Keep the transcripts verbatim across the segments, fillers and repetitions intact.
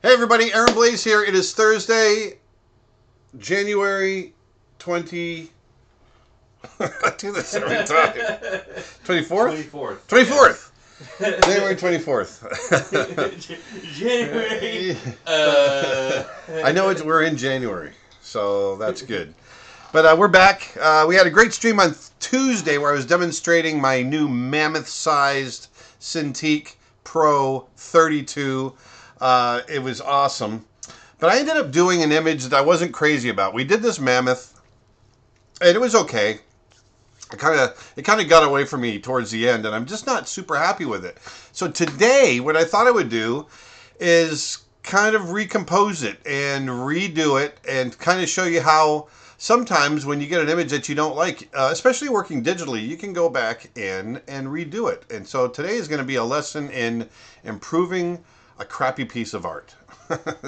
Hey everybody, Aaron Blaise here. It is Thursday, January twentieth. I do this every time. twenty-fourth? twenty-fourth. twenty-fourth. Yes. January twenty-fourth. January. Uh... I know it's, we're in January, so that's good. But uh, we're back. Uh, we had a great stream on Tuesday where I was demonstrating my new mammoth-sized Cintiq Pro thirty-two. Uh, it was awesome, but I ended up doing an image that I wasn't crazy about. We did this mammoth, and it was okay. It kind of it kind of got away from me towards the end, and I'm just not super happy with it. So today, what I thought I would do is kind of recompose it and redo it, and kind of show you how sometimes when you get an image that you don't like, uh, especially working digitally, you can go back in and redo it. And so today is going to be a lesson in improving a crappy piece of art.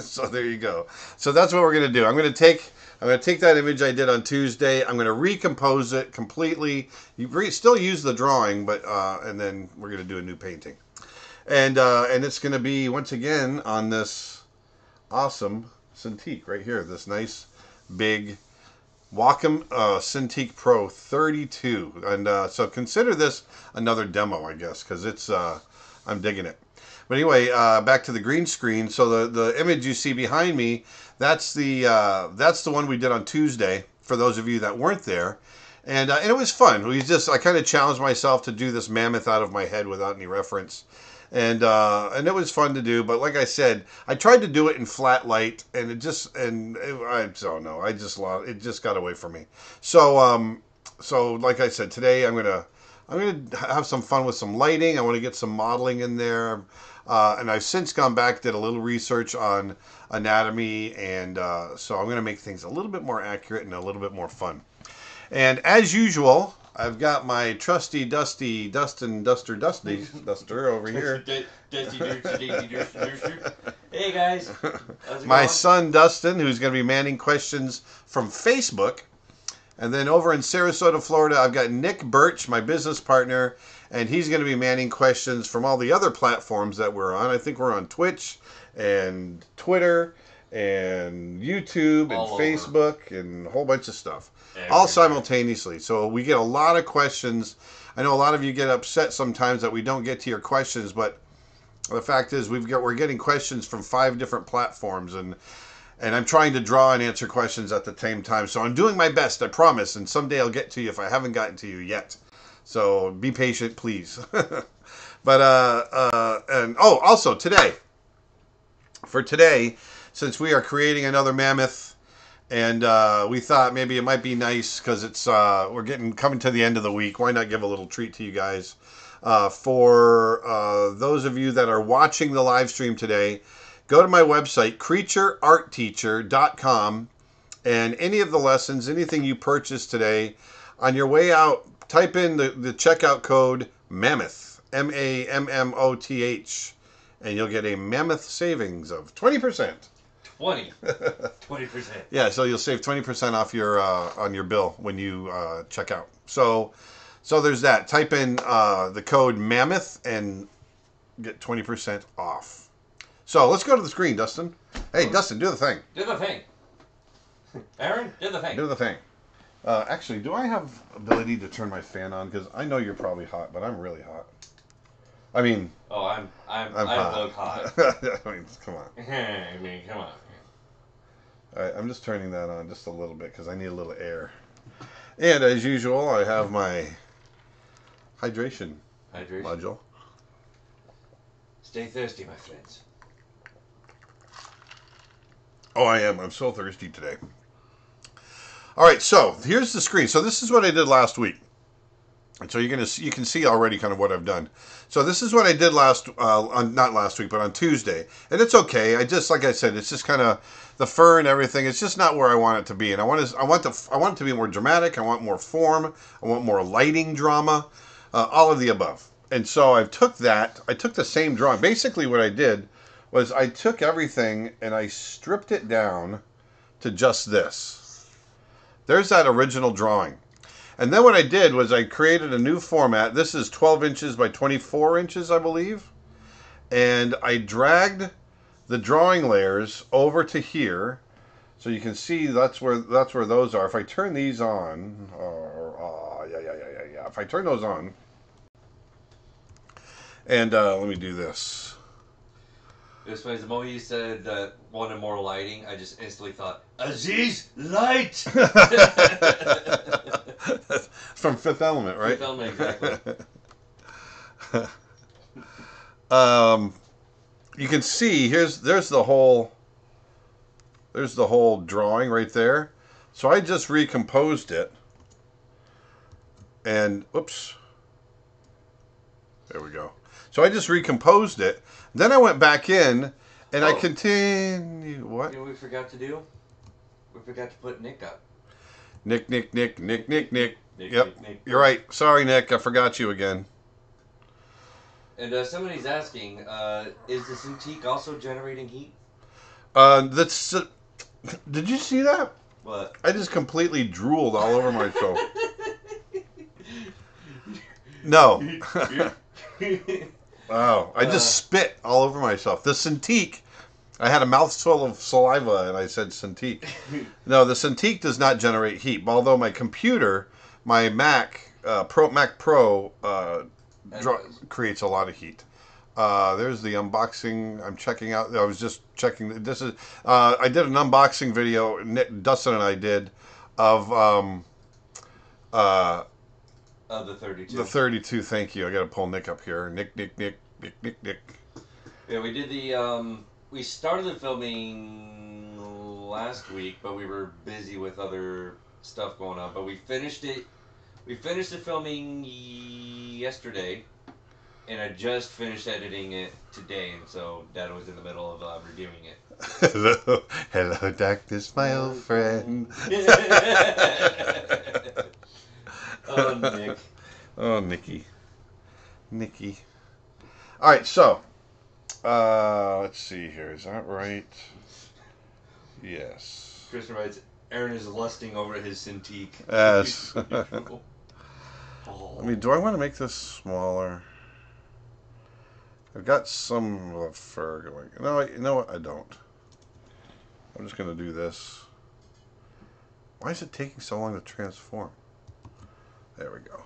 So there you go. So that's what we're going to do. I'm going to take I'm going to take that image I did on Tuesday. I'm going to recompose it completely. You re still use the drawing, but uh, and then we're going to do a new painting. And uh, and it's going to be once again on this awesome Cintiq right here. This nice big Wacom uh, Cintiq Pro thirty-two. And uh, so consider this another demo, I guess, because it's uh, I'm digging it. But anyway, uh, back to the green screen. So the, the image you see behind me, that's the uh, that's the one we did on Tuesday, for those of you that weren't there. And, uh, and it was fun. We just I kind of challenged myself to do this mammoth out of my head without any reference. And uh, and it was fun to do. But like I said, I tried to do it in flat light, and it just and it, I don't know. I just lost, it just got away from me. So um so like I said, today I'm gonna I'm gonna have some fun with some lighting. I want to get some modeling in there. Uh, and I've since gone back, did a little research on anatomy, and uh, so I'm going to make things a little bit more accurate and a little bit more fun. And as usual, I've got my trusty, dusty, Dustin, Duster, Dusty, Duster over here. Dusty, Dusty, Dusty, Hey guys. My son, Dustin, who's going to be manning questions from Facebook. And then over in Sarasota, Florida, I've got Nick Birch, my business partner, and he's going to be manning questions from all the other platforms that we're on. I think we're on Twitch and Twitter and YouTube and all Facebook over, and a whole bunch of stuff. Everywhere. All simultaneously. So we get a lot of questions. I know a lot of you get upset sometimes that we don't get to your questions, but the fact is we've got, we're getting questions from five different platforms, and and I'm trying to draw and answer questions at the same time. So I'm doing my best, I promise, and someday I'll get to you if I haven't gotten to you yet. So be patient, please. But, uh, uh, and, oh, also today, for today, since we are creating another mammoth, and uh, we thought maybe it might be nice, because it's, uh, we're getting, coming to the end of the week, why not give a little treat to you guys? Uh, for uh, those of you that are watching the live stream today, go to my website, creature art teacher dot com, and any of the lessons, anything you purchase today, on your way out, type in the, the checkout code Mammoth, M A M M O T H, and you'll get a mammoth savings of twenty percent. twenty. twenty percent. Yeah, so you'll save twenty percent off your uh, on your bill when you uh, check out. So so there's that. Type in uh, the code Mammoth and get twenty percent off. So let's go to the screen, Dustin. Hey, oh. Dustin, do the thing. Do the thing. Aaron, do the thing. Do the thing. Uh, actually, do I have ability to turn my fan on? Because I know you're probably hot, but I'm really hot. I mean... Oh, I'm... I'm, I'm, I'm hot. hot. I mean, come on. I mean, come on. All right, I'm just turning that on just a little bit because I need a little air. And as usual, I have my hydration, hydration module. Stay thirsty, my friends. Oh, I am. I'm so thirsty today. All right, so here's the screen. So this is what I did last week. And so you're gonna see, you can see already kind of what I've done. So this is what I did last, uh, on, not last week, but on Tuesday. And it's okay. I just, like I said, it's just kind of the fur and everything. It's just not where I want it to be. And I want to, I want the, I want it to be more dramatic. I want more form. I want more lighting drama. Uh, all of the above. And so I took that. I took the same drawing. Basically, what I did was I took everything and I stripped it down to just this. There's that original drawing. And then what I did was I created a new format. This is twelve inches by twenty-four inches, I believe. And I dragged the drawing layers over to here. So you can see that's where that's where those are. If I turn these on, or uh, yeah, yeah, yeah, yeah, yeah. If I turn those on, and uh, let me do this. It was funny. The moment you said that wanted more lighting, I just instantly thought, Aziz, light. From Fifth Element, right? Fifth Element, exactly. um, you can see here's there's the whole. There's the whole drawing right there. So I just recomposed it. And, oops. There we go. So I just recomposed it. Then I went back in, and oh. I continued. What? You know what we forgot to do? We forgot to put Nick up. Nick, Nick, Nick, Nick, Nick, Nick. Nick yep, Nick, Nick. You're right. Sorry, Nick. I forgot you again. And uh, somebody's asking, uh, is the Cintiq also generating heat? Uh, that's. Uh, did you see that? What? I just completely drooled all over myself. No. Wow! I just uh, spit all over myself. The Cintiq. I had a mouthful of saliva and I said Cintiq. No, the Cintiq does not generate heat. Although my computer, my Mac uh, Pro, Mac Pro, uh, draw, creates a lot of heat. Uh, there's the unboxing. I'm checking out. I was just checking. This is. Uh, I did an unboxing video. Nick, Dustin and I did of. Um, uh, of the thirty-two. The thirty-two. Thank you. I got to pull Nick up here. Nick, Nick, Nick, Nick, Nick, Nick. Yeah, we did the. Um, we started filming last week, but we were busy with other stuff going on. But we finished it. We finished the filming yesterday. And I just finished editing it today, and so Dad was in the middle of uh, reviewing it. Hello, hello, darkness, my old friend. Oh, Nick. Oh, Nicky. Nicky. All right, so uh, let's see here. Is that right? Yes. Kristen writes, Aaron is lusting over his Cintiq. Yes. Oh. I mean, do I want to make this smaller? I've got some of the fur going. No, you know what? I don't. I'm just going to do this. Why is it taking so long to transform? There we go.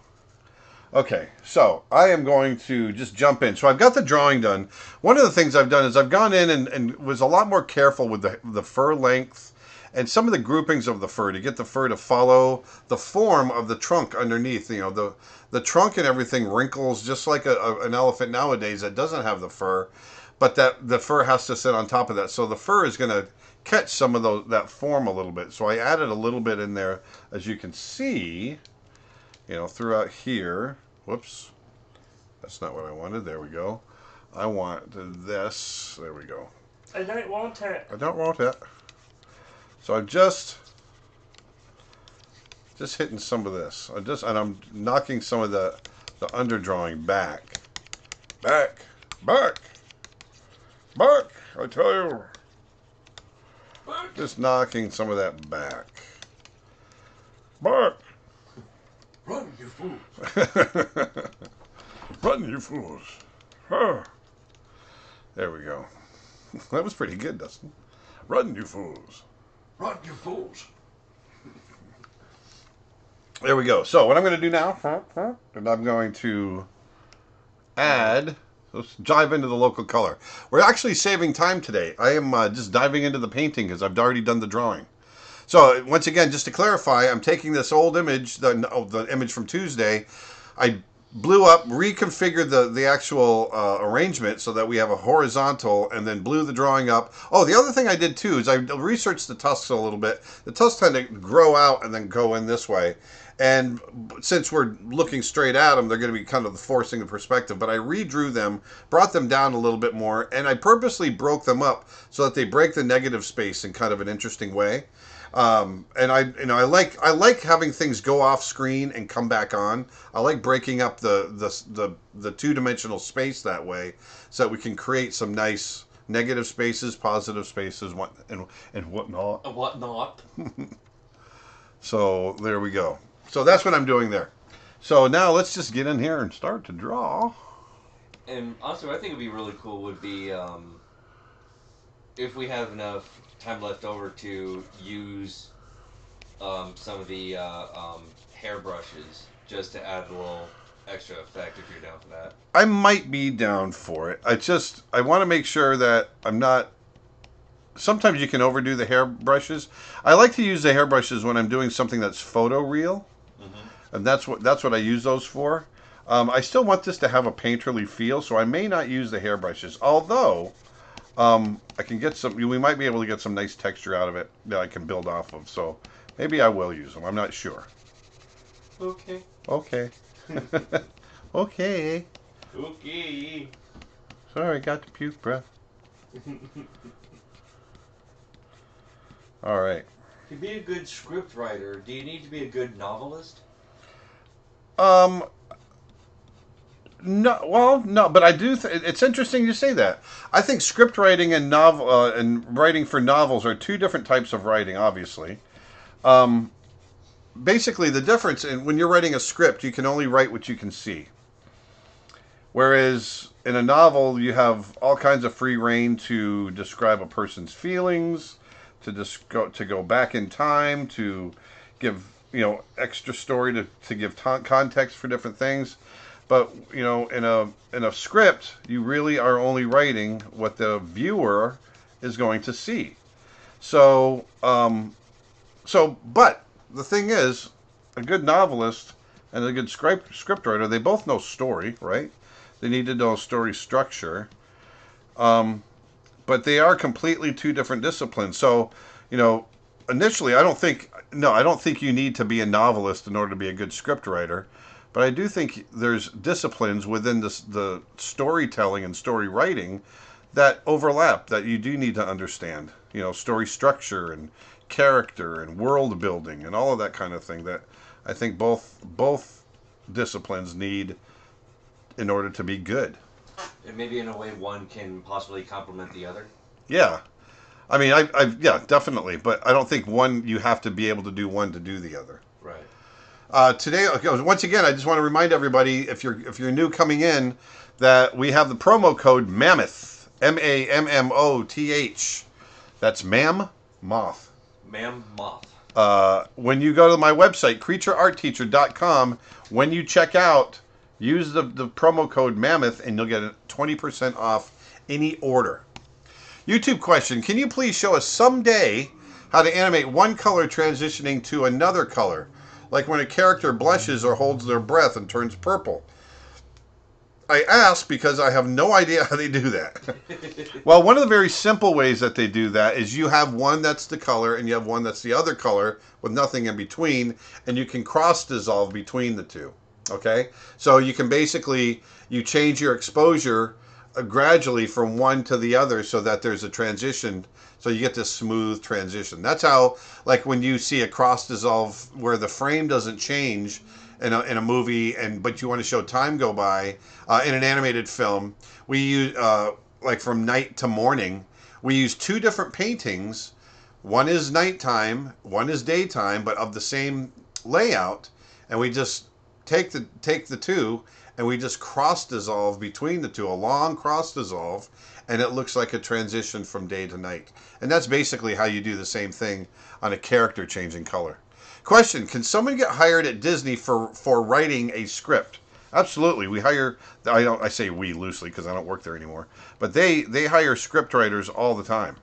Okay, so I am going to just jump in. So I've got the drawing done. One of the things I've done is I've gone in and, and was a lot more careful with the, the fur length and some of the groupings of the fur to get the fur to follow the form of the trunk underneath. You know, the... The trunk and everything wrinkles just like a, a, an elephant nowadays that doesn't have the fur, but that the fur has to sit on top of that. So the fur is going to catch some of those, that form a little bit. So I added a little bit in there, as you can see, you know, throughout here. Whoops. That's not what I wanted. There we go. I want this. There we go. I don't want it. I don't want it. So I just... Just hitting some of this. I just and I'm knocking some of the the underdrawing back, back, back, back. I tell you, back. Just knocking some of that back, back. Run, you fools! Run, you fools! Ah. There we go. That was pretty good, Dustin. Run, you fools! Run, you fools! There we go. So what I'm going to do now, and I'm going to add, let's dive into the local color. We're actually saving time today. I am uh, just diving into the painting because I've already done the drawing. So once again, just to clarify, I'm taking this old image, the, oh, the image from Tuesday. I blew up, reconfigured the, the actual uh, arrangement so that we have a horizontal, and then blew the drawing up. Oh, the other thing I did too is I researched the tusks a little bit. The tusks tend to grow out and then go in this way. And since we're looking straight at them, they're going to be kind of forcing the perspective. But I redrew them, brought them down a little bit more, and I purposely broke them up so that they break the negative space in kind of an interesting way. Um, and I, you know, I like I like having things go off screen and come back on. I like breaking up the the the, the two-dimensional space that way, so that we can create some nice negative spaces, positive spaces, what and and whatnot. And whatnot. So there we go. So that's what I'm doing there. So now let's just get in here and start to draw. And also, I think it'd be really cool would be um, if we have enough time left over to use um, some of the uh, um, hairbrushes just to add a little extra effect, if you're down for that. I might be down for it. I just, I want to make sure that I'm not... Sometimes you can overdo the hairbrushes. I like to use the hairbrushes when I'm doing something that's photoreal. Mm-hmm. And that's what that's what I use those for. Um, I still want this to have a painterly feel, so I may not use the hairbrushes. Although, um, I can get some... We might be able to get some nice texture out of it that I can build off of. So maybe I will use them. I'm not sure. Okay. Okay. Okay. Okay. Sorry, I got the puke breath. All right. To be a good script writer, do you need to be a good novelist? Um. No, well, no, but I do. Th it's interesting you say that. I think script writing and novel uh, and writing for novels are two different types of writing. Obviously, um, basically the difference in when you're writing a script, you can only write what you can see. Whereas in a novel, you have all kinds of free rein to describe a person's feelings, to just go to go back in time, to give you know extra story to to give context for different things. But, you know, in a in a script, you really are only writing what the viewer is going to see. So, um, so, but the thing is, a good novelist and a good script script writer, they both know story, right? They need to know story structure. Um, but they are completely two different disciplines. So, you know, initially, I don't think, no, I don't think you need to be a novelist in order to be a good script writer. But I do think there's disciplines within the, the storytelling and story writing that overlap, that you do need to understand. You know, story structure and character and world building and all of that kind of thing that I think both both disciplines need in order to be good. And maybe in a way one can possibly complement the other? Yeah. I mean, I, I yeah, definitely. But I don't think one, you have to be able to do one to do the other. Right. Uh, today, once again, I just want to remind everybody, if you're if you're new coming in, that we have the promo code Mammoth, M A M M O T H. That's Mam Moth. Mam Moth. Uh, when you go to my website, creature art teacher dot com, when you check out, use the, the promo code Mammoth, and you'll get twenty percent off any order. YouTube question: can you please show us someday how to animate one color transitioning to another color? Like when a character blushes or holds their breath and turns purple. I ask because I have no idea how they do that. Well, one of the very simple ways that they do that is you have one that's the color and you have one that's the other color with nothing in between, and you can cross-dissolve between the two, okay? So you can basically, you change your exposure uh, gradually from one to the other so that there's a transition. So you get this smooth transition. That's how, like when you see a cross dissolve where the frame doesn't change in a, in a movie, and but you want to show time go by uh, in an animated film, we use uh, like from night to morning, we use two different paintings. One is nighttime, one is daytime, but of the same layout, and we just take the take the two and we just cross dissolve between the two, a long cross dissolve. And it looks like a transition from day to night. And that's basically how you do the same thing on a character changing color. Question: can someone get hired at Disney for, for writing a script? Absolutely. We hire, I, don't, I say we loosely because I don't work there anymore. But they, they hire script writers all the time.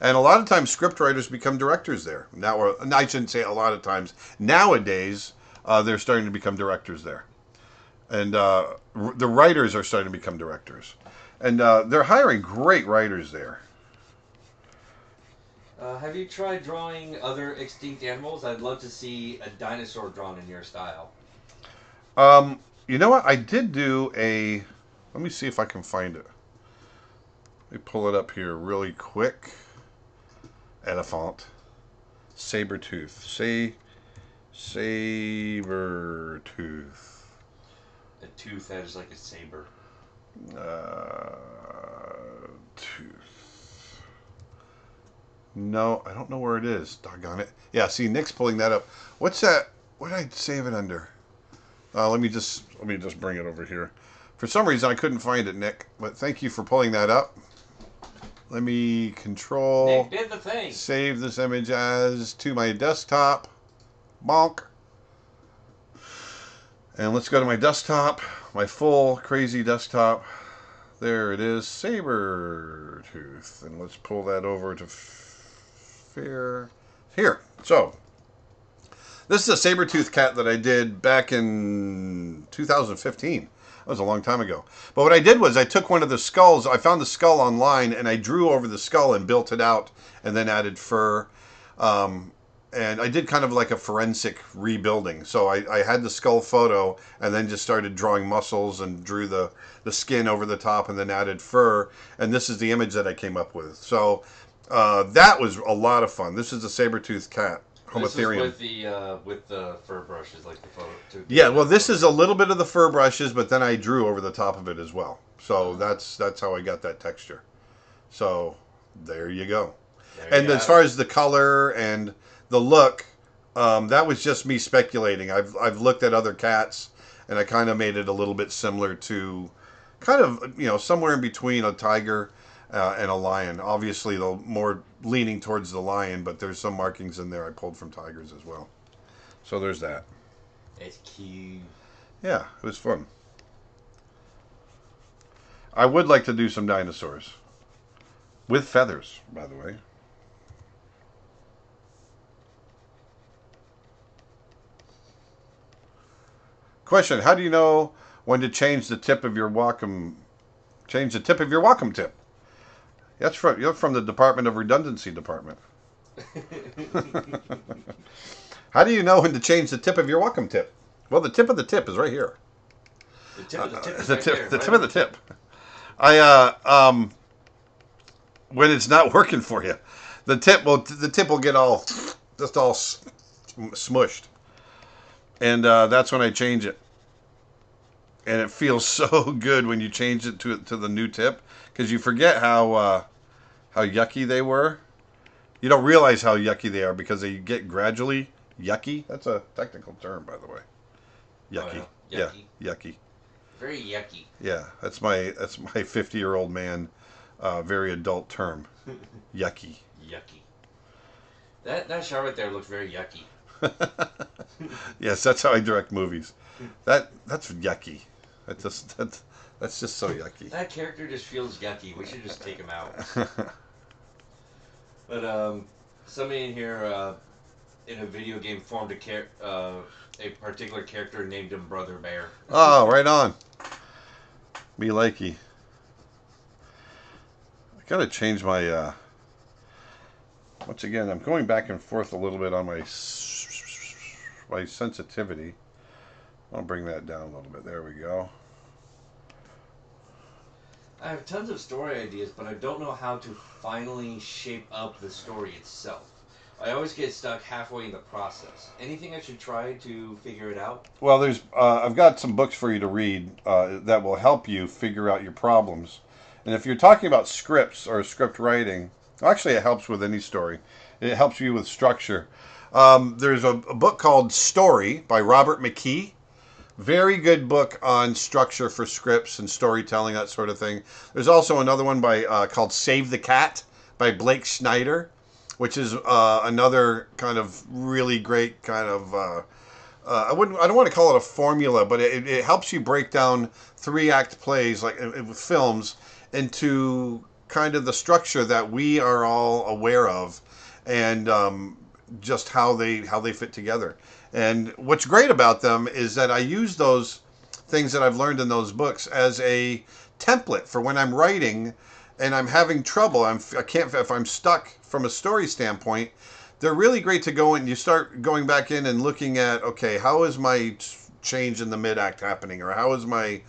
And a lot of times script writers become directors there. Now, or, I shouldn't say a lot of times. Nowadays, uh, they're starting to become directors there. And uh, r the writers are starting to become directors. And uh, they're hiring great writers there. Uh, have you tried drawing other extinct animals? I'd love to see a dinosaur drawn in your style. Um, you know what? I did do a... Let me see if I can find it. Let me pull it up here really quick. Elephant. Sabertooth. Say... Sabertooth. A tooth that is like a saber. Uh, tooth. No, I don't know where it is. Doggone it. Yeah, see, Nick's pulling that up. What's that? What did I save it under? Uh, let me just let me just bring it over here. For some reason, I couldn't find it, Nick. But thank you for pulling that up. Let me control, Nick did the thing. Save this image as to my desktop. Bonk. And let's go to my desktop, my full crazy desktop. There it is, Sabretooth. And let's pull that over to fear. Here. So, this is a Sabretooth cat that I did back in two thousand fifteen. That was a long time ago. But what I did was I took one of the skulls. I found the skull online, and I drew over the skull and built it out and then added fur. Um, and I did kind of like a forensic rebuilding. So I, I had the skull photo and then just started drawing muscles and drew the, the skin over the top and then added fur. And this is the image that I came up with. So uh, that was a lot of fun. This is the Sabretooth cat. Homotherium. This is with the uh, with the fur brushes, like the photo. To, yeah, well, this is a little bit of the fur brushes, but then I drew over the top of it as well. So that's that's how I got that texture. So there you go. There and you as far it. as the color and the look, um, that was just me speculating. I've I've looked at other cats, and I kind of made it a little bit similar to, kind of you know somewhere in between a tiger. Uh, and a lion. Obviously, the more leaning towards the lion, but there's some markings in there I pulled from tigers as well. So there's that. It's cute. Yeah, it was fun. I would like to do some dinosaurs. With feathers, by the way. Question, how do you know when to change the tip of your Wacom, change the tip of your Wacom tip? That's from, you're from the Department of Redundancy Department. How do you know when to change the tip of your Wacom tip? Well, the tip of the tip is right here. The tip of the tip uh, is the right tip, there. The right tip right? of the tip. I, uh, um, when it's not working for you, the tip will, the tip will get all, just all smushed. And uh, that's when I change it. And it feels so good when you change it to to the new tip, because you forget how uh, how yucky they were. You don't realize how yucky they are because they get gradually yucky. That's a technical term, by the way. Yucky. Oh, yeah. Yucky. Yeah, yucky. Very yucky. Yeah, that's my that's my fifty-year-old man, uh, very adult term. Yucky. Yucky. That that shot right there looked very yucky. Yes, that's how I direct movies. That that's yucky. That just, that, that's just so yucky. That character just feels yucky. We should just take him out. But um, somebody in here, uh, in a video game, formed a char uh, a particular character and named him Brother Bear. Oh, right on. Be likey. I gotta change my. Uh... Once again, I'm going back and forth a little bit on my my sensitivity. I'll bring that down a little bit. There we go. I have tons of story ideas, but I don't know how to finally shape up the story itself. I always get stuck halfway in the process. Anything I should try to figure it out? Well, there's uh, I've got some books for you to read uh, that will help you figure out your problems. And if you're talking about scripts or script writing, actually it helps with any story. It helps you with structure. Um, there's a, a book called Story by Robert McKee. Very good book on structure for scripts and storytelling, that sort of thing. There's also another one by uh, called Save the Cat by Blake Snyder, which is uh, another kind of really great kind of, uh, uh, I wouldn't, I don't want to call it a formula, but it, it helps you break down three-act plays, like uh, films, into kind of the structure that we are all aware of and um, just how they how they fit together. And what's great about them is that I use those things that I've learned in those books as a template for when I'm writing and I'm having trouble. I'm, I can't, if I'm stuck from a story standpoint, they're really great to go in. You start going back in and looking at, okay, how is my change in the mid-act happening? Or how is my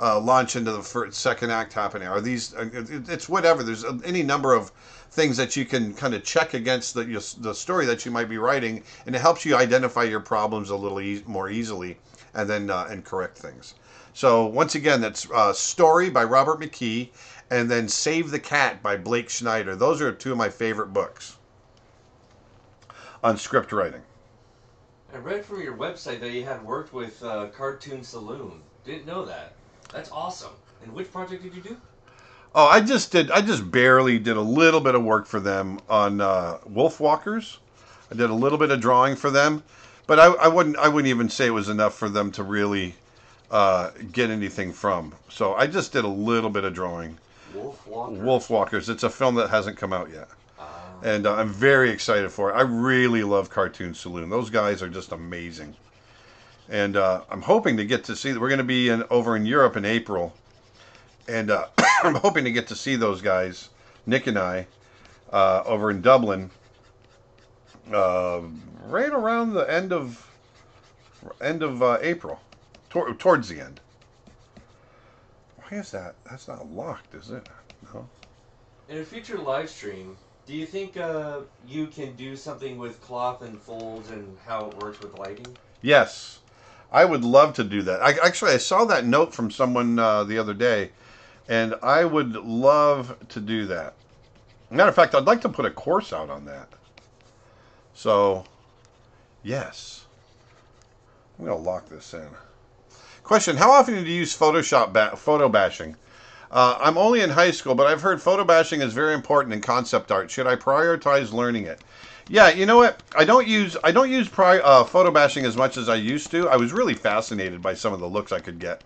uh, launch into the first, second act happening? Are these, it's whatever. There's any number of things that you can kind of check against the, your, the story that you might be writing, and it helps you identify your problems a little e more easily and then uh, and correct things. So once again, that's uh, Story by Robert McKee and then Save the Cat by Blake Snyder. Those are two of my favorite books on script writing. I read from your website that you had worked with uh, Cartoon Saloon. Didn't know that. That's awesome. And which project did you do? Oh, I just did. I just barely did a little bit of work for them on uh, Wolf Walkers. I did a little bit of drawing for them, but I, I wouldn't. I wouldn't even say it was enough for them to really uh, get anything from. So I just did a little bit of drawing. Wolf Walkers. Wolf Walkers. It's a film that hasn't come out yet, ah. and uh, I'm very excited for it. I really love Cartoon Saloon. Those guys are just amazing, and uh, I'm hoping to get to see. We're going to be in over in Europe in April. And uh, I'm hoping to get to see those guys, Nick and I, uh, over in Dublin, uh, right around the end of end of uh, April, tor towards the end. Why is that? That's not locked, is it? No. In a future live stream, do you think uh, you can do something with cloth and folds and how it works with lighting? Yes, I would love to do that. I, actually, I saw that note from someone uh, the other day. And I would love to do that. Matter of fact, I'd like to put a course out on that. So, yes. I'm going to lock this in. Question, how often do you use Photoshop ba photo bashing? Uh, I'm only in high school, but I've heard photo bashing is very important in concept art. Should I prioritize learning it? Yeah, you know what? I don't use, I don't use pri uh, photo bashing as much as I used to. I was really fascinated by some of the looks I could get.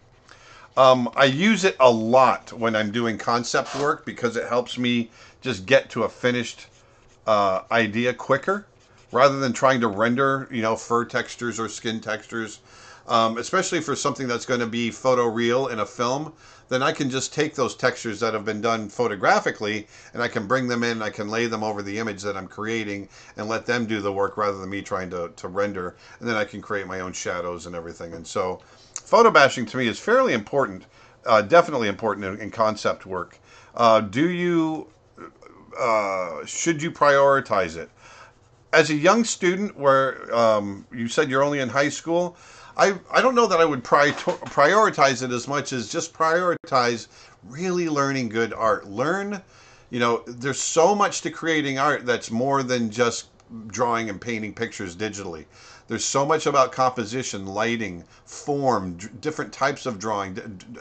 Um, I use it a lot when I'm doing concept work because it helps me just get to a finished uh, idea quicker rather than trying to render, you know, fur textures or skin textures, um, especially for something that's going to be photoreal in a film. Then I can just take those textures that have been done photographically and I can bring them in, I can lay them over the image that I'm creating and let them do the work rather than me trying to, to render. And then I can create my own shadows and everything. And so... photo bashing to me is fairly important, uh, definitely important in, in concept work. Uh, do you, uh, should you prioritize it? As a young student where um, you said you're only in high school, I, I don't know that I would pri prioritize it as much as just prioritize really learning good art. Learn, you know, there's so much to creating art that's more than just drawing and painting pictures digitally. There's so much about composition, lighting, form, different types of drawing,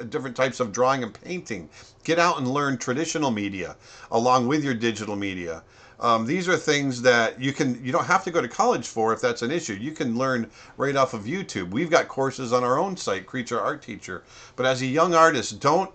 different types of drawing and painting. Get out and learn traditional media along with your digital media. Um, these are things that you can, you don't have to go to college for if that's an issue. You can learn right off of YouTube. We've got courses on our own site, Creature Art Teacher. But as a young artist, don't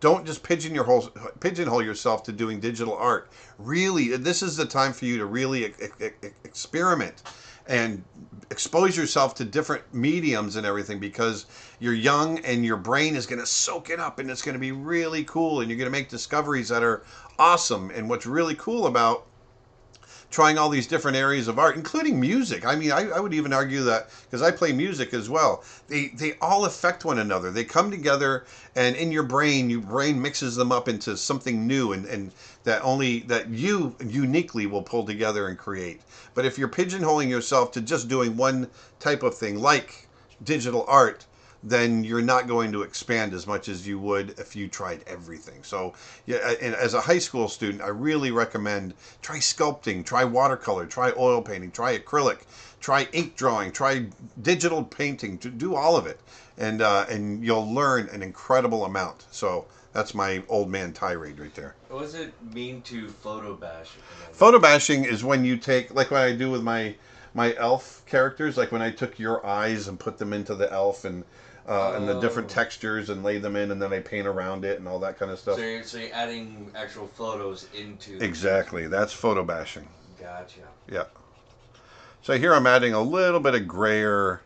Don't just pigeon your whole, pigeonhole yourself to doing digital art. Really, this is the time for you to really e e experiment and expose yourself to different mediums and everything because you're young and your brain is going to soak it up and it's going to be really cool and you're going to make discoveries that are awesome. And what's really cool about trying all these different areas of art, including music. I mean, I, I would even argue that, because I play music as well, they, they all affect one another. They come together, and in your brain, your brain mixes them up into something new, and, and that only that you uniquely will pull together and create. But if you're pigeonholing yourself to just doing one type of thing, like digital art, then you're not going to expand as much as you would if you tried everything. So yeah, and as a high school student, I really recommend try sculpting, try watercolor, try oil painting, try acrylic, try ink drawing, try digital painting, do all of it. And, uh, and you'll learn an incredible amount. So that's my old man tirade right there. What does it mean to photo bash? Photo bashing is when you take, like what I do with my, my elf characters, like when I took your eyes and put them into the elf and Uh, and the different textures and lay them in and then I paint around it and all that kind of stuff. So you're actually adding actual photos into... Exactly. That's photo bashing. Gotcha. Yeah. So here I'm adding a little bit of grayer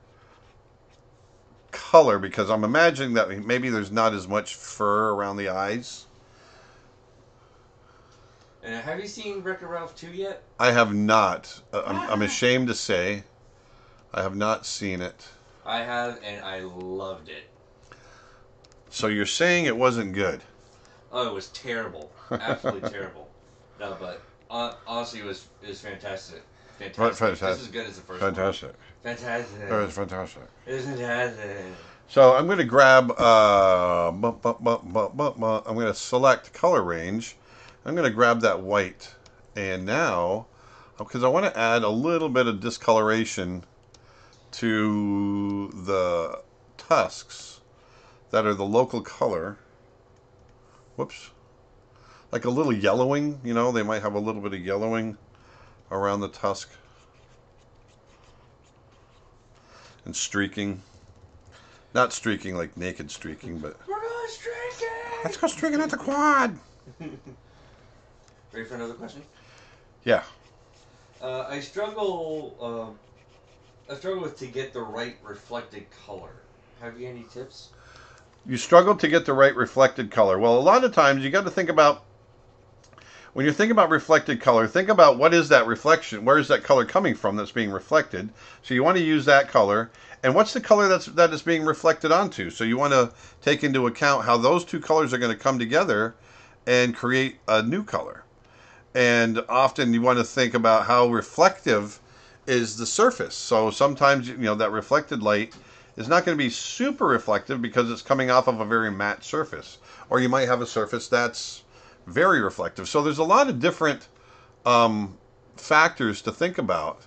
color because I'm imagining that maybe there's not as much fur around the eyes. And have you seen Wreck-It Ralph two yet? I have not. Uh, I'm, I'm ashamed to say I have not seen it. I have, and I loved it. So you're saying it wasn't good? Oh, it was terrible. Absolutely terrible. No, but uh, honestly, it was, it was fantastic. Fantastic. Fantastic. This is as good as the first fantastic. one. Fantastic. Fantastic. It was fantastic. It was fantastic. So I'm going to grab, uh, bump, bump, bump, bump, bump, bump. I'm going to select color range. I'm going to grab that white. And now, because I want to add a little bit of discoloration to the tusks that are the local color. whoops, like a little yellowing, you know, they might have a little bit of yellowing around the tusk and streaking. Not streaking like naked streaking, but we're going streaking. Let's go streaking at the quad. Ready for another question? Yeah. Uh, I struggle. Uh, I struggle with to get the right reflected color. Have you any tips? You struggle to get the right reflected color. Well, a lot of times you got to think about, when you think about reflected color, think about what is that reflection, where is that color coming from that's being reflected. So you want to use that color, and what's the color that's that is being reflected onto. So you want to take into account how those two colors are going to come together and create a new color. And often you want to think about how reflective is the surface. So sometimes, you know, that reflected light is not going to be super reflective because it's coming off of a very matte surface. Or you might have a surface that's very reflective. So there's a lot of different um, factors to think about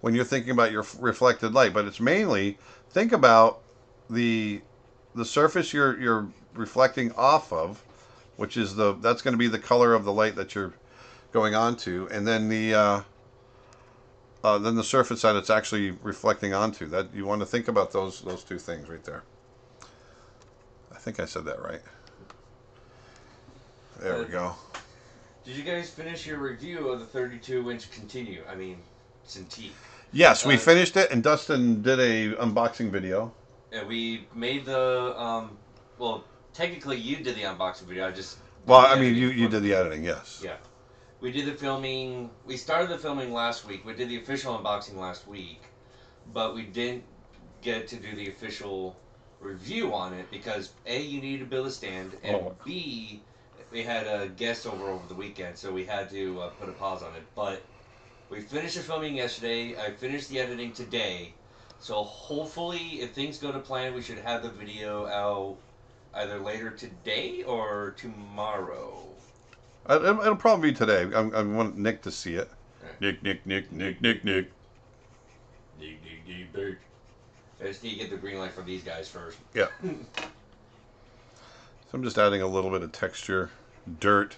when you're thinking about your reflected light. But it's mainly, think about the the surface you're you're reflecting off of, which is the that's going to be the color of the light that you're going onto, and then the uh, uh, then the surface that it's actually reflecting onto. That you want to think about those those two things right there. I think I said that right. There uh, we go. Did you guys finish your review of the thirty-two inch continue? I mean, Cintiq. Yes, uh, we finished it, and Dustin did a unboxing video. Yeah, we made the um, well, technically you did the unboxing video. I just well, I mean, you you did the editing, yes. Yeah. We did the filming, we started the filming last week, we did the official unboxing last week, but we didn't get to do the official review on it because A, you need to build a stand, and oh. B, we had a guest over over the weekend, so we had to uh, put a pause on it. But we finished the filming yesterday, I finished the editing today, so hopefully if things go to plan, we should have the video out either later today or tomorrow. It'll probably be today. I, I want Nick to see it. Right. Nick, Nick, Nick, Nick, Nick, Nick. Nick, Nick, Nick, Nick. I just need to get the green light from these guys first. Yeah. So I'm just adding a little bit of texture, dirt.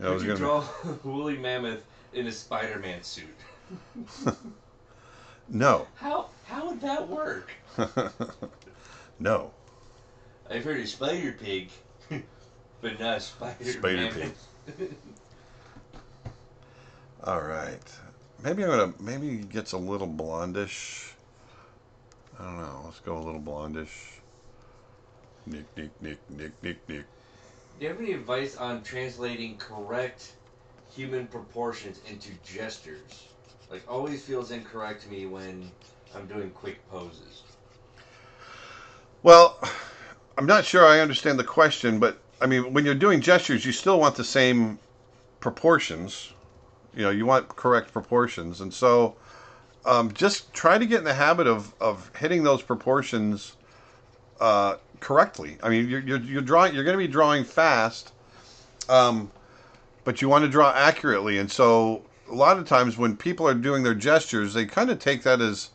You know, Could you gonna... draw Wooly Mammoth in a Spider-Man suit? No. How how would that work? No. I've heard of Spider Pig. But not Spider, Spider Pig. All right, maybe I'm gonna maybe it gets a little blondish. I don't know. Let's go a little blondish. Nick, Nick, Nick, Nick, Nick, Nick. Do you have any advice on translating correct human proportions into gestures? Like, always feels incorrect to me when I'm doing quick poses. Well, I'm not sure I understand the question, but. I mean, when you're doing gestures, you still want the same proportions. You know, you want correct proportions. And so um, just try to get in the habit of, of hitting those proportions uh, correctly. I mean, you're, you're, you're drawing, you're going to be drawing fast, um, but you want to draw accurately. And so a lot of times when people are doing their gestures, they kind of take that as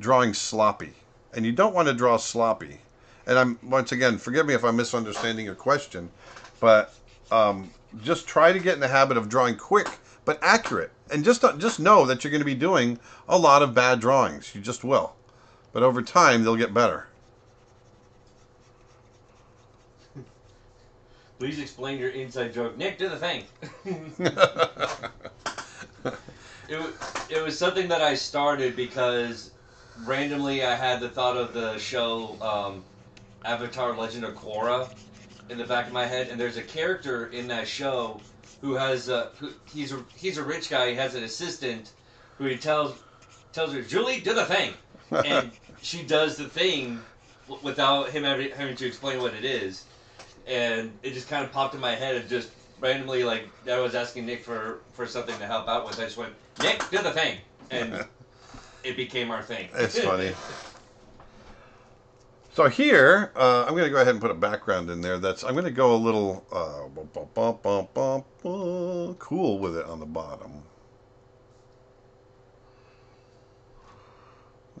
drawing sloppy. And you don't want to draw sloppy. And I'm, once again, forgive me if I'm misunderstanding your question, but um, just try to get in the habit of drawing quick but accurate. And just just know that you're going to be doing a lot of bad drawings. You just will. But over time, they'll get better. Please explain your inside joke. Nick, do the thing. it, it was something that I started because randomly I had the thought of the show... Um, Avatar Legend of Korra in the back of my head, and there's a character in that show who has a who, he's a he's a rich guy. He has an assistant who he tells tells her, Julie, do the thing, and she does the thing w without him ever having to explain what it is. And it just kind of popped in my head of just randomly, like I was asking Nick for for something to help out with. I just went, Nick, do the thing, and it became our thing. It's funny. So here, uh, I'm going to go ahead and put a background in there. That's I'm going to go a little uh, bum, bum, bum, bum, bum, bum, cool with it on the bottom.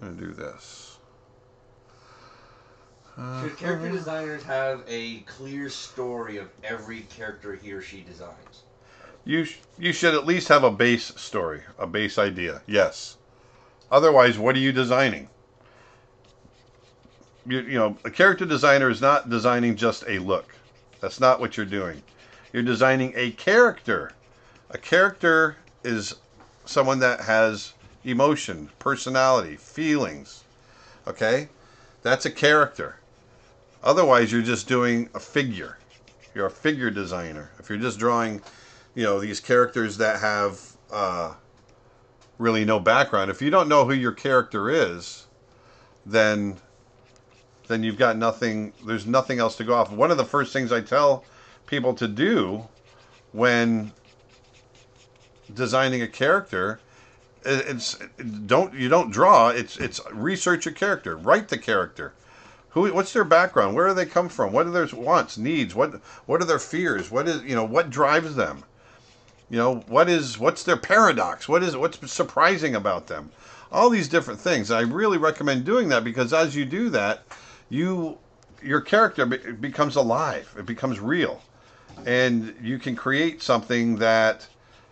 I'm going to do this. Should character designers have a clear story of every character he or she designs? You sh you should at least have a base story, a base idea, yes. Otherwise, what are you designing? You, you know, a character designer is not designing just a look. That's not what you're doing. You're designing a character. A character is someone that has emotion, personality, feelings. Okay? That's a character. Otherwise, you're just doing a figure. You're a figure designer. If you're just drawing, you know, these characters that have uh, really no background. If you don't know who your character is, then then you've got nothing. There's nothing else to go off. One of the first things I tell people to do when designing a character, it's don't you don't draw. It's it's research your character. Write the character. Who? What's their background? Where do they come from? What are their wants, needs? What what are their fears? What is you know what drives them? You know what is what's their paradox? What is what's surprising about them? All these different things. I really recommend doing that, because as you do that, you your character be, becomes alive. It becomes real, and you can create something that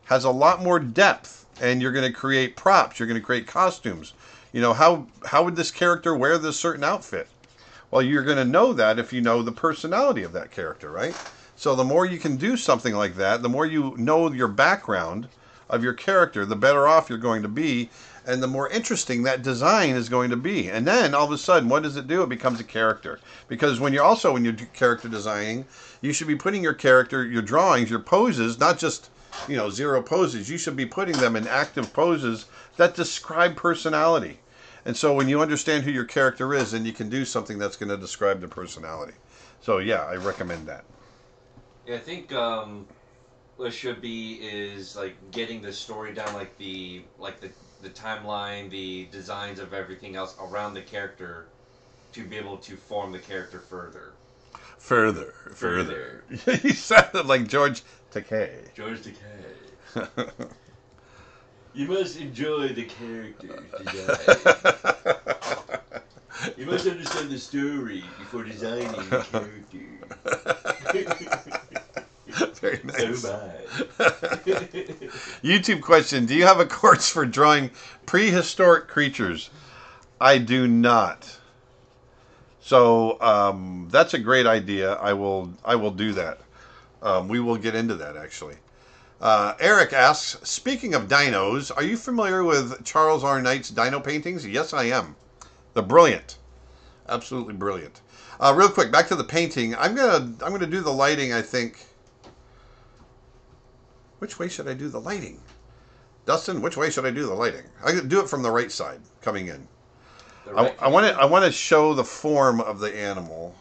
has a lot more depth. And you're going to create props. You're going to create costumes. You know, how how would this character wear this certain outfit? Well, you're going to know that if you know the personality of that character, right? So the more you can do something like that, the more you know your background of your character, the better off you're going to be, and the more interesting that design is going to be. And then, all of a sudden, what does it do? It becomes a character. Because when you're also, when you're character designing, you should be putting your character, your drawings, your poses, not just... you know, zero poses. You should be putting them in active poses that describe personality. And so when you understand who your character is, then you can do something that's going to describe the personality. So, yeah, I recommend that. Yeah, I think um, what should be is, like, getting the story down, like, the, like the, the timeline, the designs of everything else around the character to be able to form the character further. Further. Further. further. You sounded like George... Takei. George Takei. You must enjoy the character design. You must understand the story before designing the character. Very nice. So bad. YouTube question: do you have a course for drawing prehistoric creatures? I do not. So um, that's a great idea. I will. I will do that. Um, we will get into that, actually. Uh, Eric asks, speaking of dinos, are you familiar with Charles R. Knight's dino paintings? Yes, I am. They're brilliant. Absolutely brilliant. Uh, real quick, back to the painting. I'm going to I'm gonna do the lighting, I think. Which way should I do the lighting? Dustin, which way should I do the lighting? I could do it from the right side, coming in. Right I, I want to I want to show the form of the animal.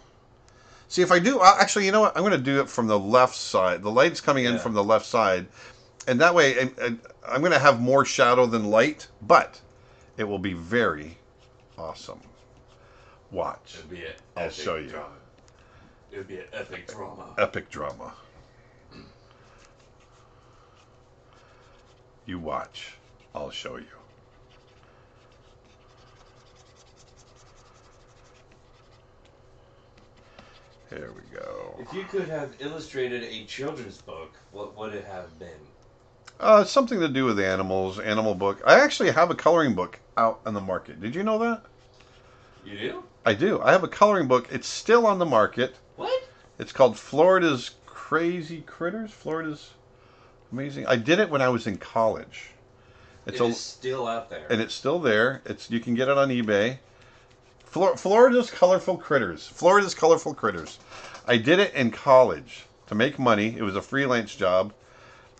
See, if I do, actually, you know what? I'm going to do it from the left side. The light's coming in yeah. from the left side. And that way, I, I, I'm going to have more shadow than light, but it will be very awesome. Watch. It'll be an I'll epic show you. Drama. It'll be an epic drama. Epic drama. You watch. I'll show you. There we go. If you could have illustrated a children's book, what would it have been? Uh, something to do with animals, animal book. I actually have a coloring book out on the market. Did you know that? You do? I do. I have a coloring book. It's still on the market. What? It's called Florida's Crazy Critters. Florida's Amazing. I did it when I was in college. It's it is a, still out there. And it's still there. It's You can get it on eBay. Florida's Colorful Critters. Florida's Colorful Critters. I did it in college to make money. It was a freelance job,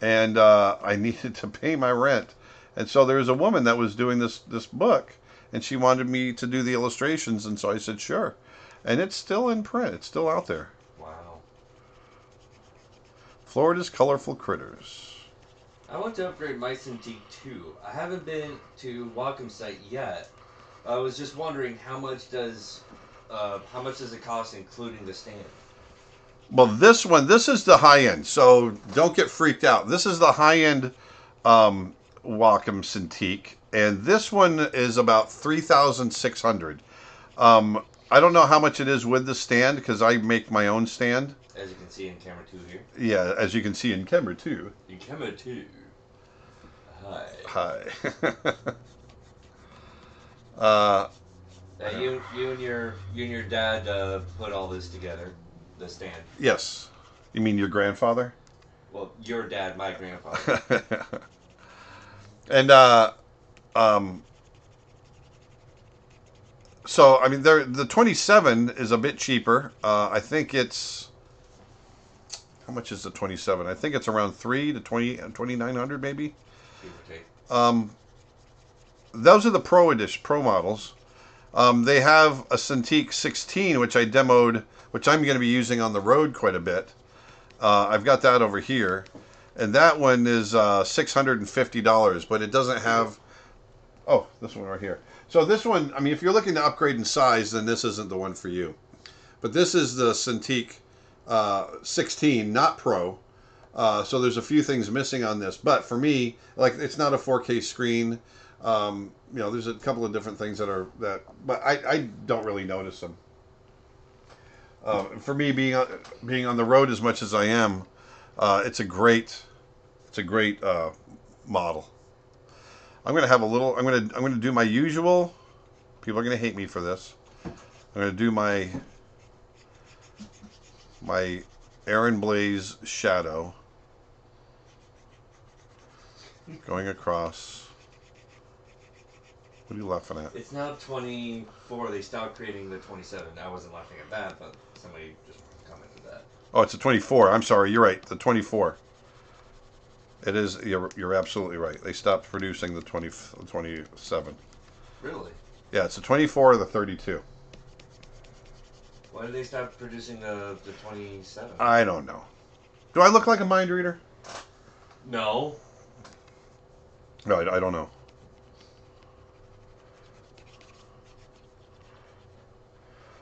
and uh, I needed to pay my rent. And so there was a woman that was doing this this book, and she wanted me to do the illustrations, and so I said, sure. And it's still in print. It's still out there. Wow. Florida's Colorful Critters. I want to upgrade my Cintiq too. I haven't been to Wacom site yet. I was just wondering, how much does uh, how much does it cost, including the stand? Well, this one, this is the high end, so don't get freaked out. This is the high end um, Wacom Cintiq, and this one is about three thousand six hundred. Um, I don't know how much it is with the stand, because I make my own stand. As you can see in camera two here. Yeah, as you can see in camera two. In camera two. Hi. Hi. uh, uh, you, you and your, you and your dad uh, put all this together, the stand. Yes. You mean your grandfather? Well, your dad, my grandfather. And uh, um. So I mean, there the twenty-seven is a bit cheaper. Uh, I think it's. How much is the twenty-seven? I think it's around three to twenty and twenty-nine hundred, maybe. Okay. Um, those are the Pro Edition, Pro models. Um, they have a Cintiq sixteen, which I demoed, which I'm going to be using on the road quite a bit. Uh, I've got that over here, and that one is uh, six hundred and fifty dollars, but it doesn't have. Oh, this one right here. So this one, I mean, if you're looking to upgrade in size, then this isn't the one for you. But this is the Cintiq uh, sixteen, not Pro. Uh, so there's a few things missing on this. But for me, like, it's not a four K screen. Um, you know, there's a couple of different things that are that, but I, I don't really notice them. Uh, for me, being on, being on the road as much as I am, uh, it's a great, it's a great uh, model. I'm gonna have a little. I'm gonna. I'm gonna do my usual. People are gonna hate me for this. I'm gonna do my my Aaron Blaise shadow going across. What are you laughing at? It's now twenty-four. They stopped creating the twenty-seven. I wasn't laughing at that, but somebody just commented that. Oh, it's a twenty-four. I'm sorry. You're right. The twenty-four. It is. You're, you're absolutely right. They stopped producing the twenty, twenty-seven. Really? Yeah, it's the twenty-four or the thirty-two. Why did they stop producing the, the twenty-seven? I don't know. Do I look like a mind reader? No. No, I, I don't know.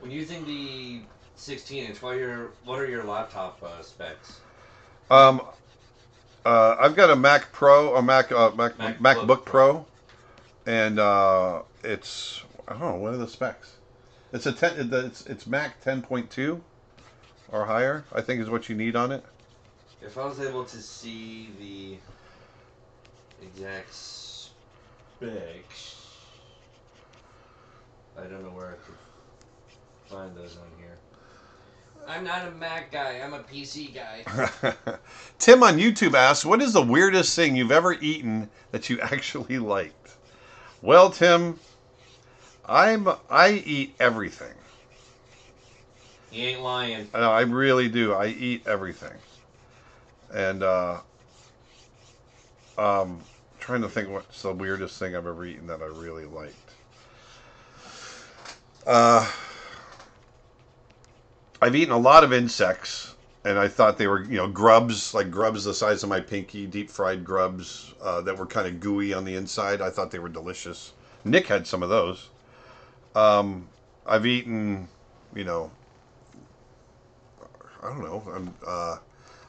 When using the sixteen inch, what are your, what are your laptop uh, specs? Um... Uh, I've got a Mac Pro, a Mac, uh, Mac MacBook, MacBook Pro, Pro, and uh, it's, I don't know, what are the specs? It's a ten, it's, it's Mac ten point two or higher, I think is what you need on it. If I was able to see the exact specs, I don't know where I could find those on here. I'm not a Mac guy. I'm a P C guy. Tim on YouTube asks, what is the weirdest thing you've ever eaten that you actually liked? Well, Tim, I'm, I eat everything. He ain't lying. No, I really do. I eat everything. And uh, um, trying to think what's the weirdest thing I've ever eaten that I really liked. Uh... I've eaten a lot of insects, and I thought they were, you know, grubs, like grubs the size of my pinky, deep-fried grubs uh, that were kind of gooey on the inside. I thought they were delicious. Nick had some of those. Um, I've eaten, you know, I don't know, uh,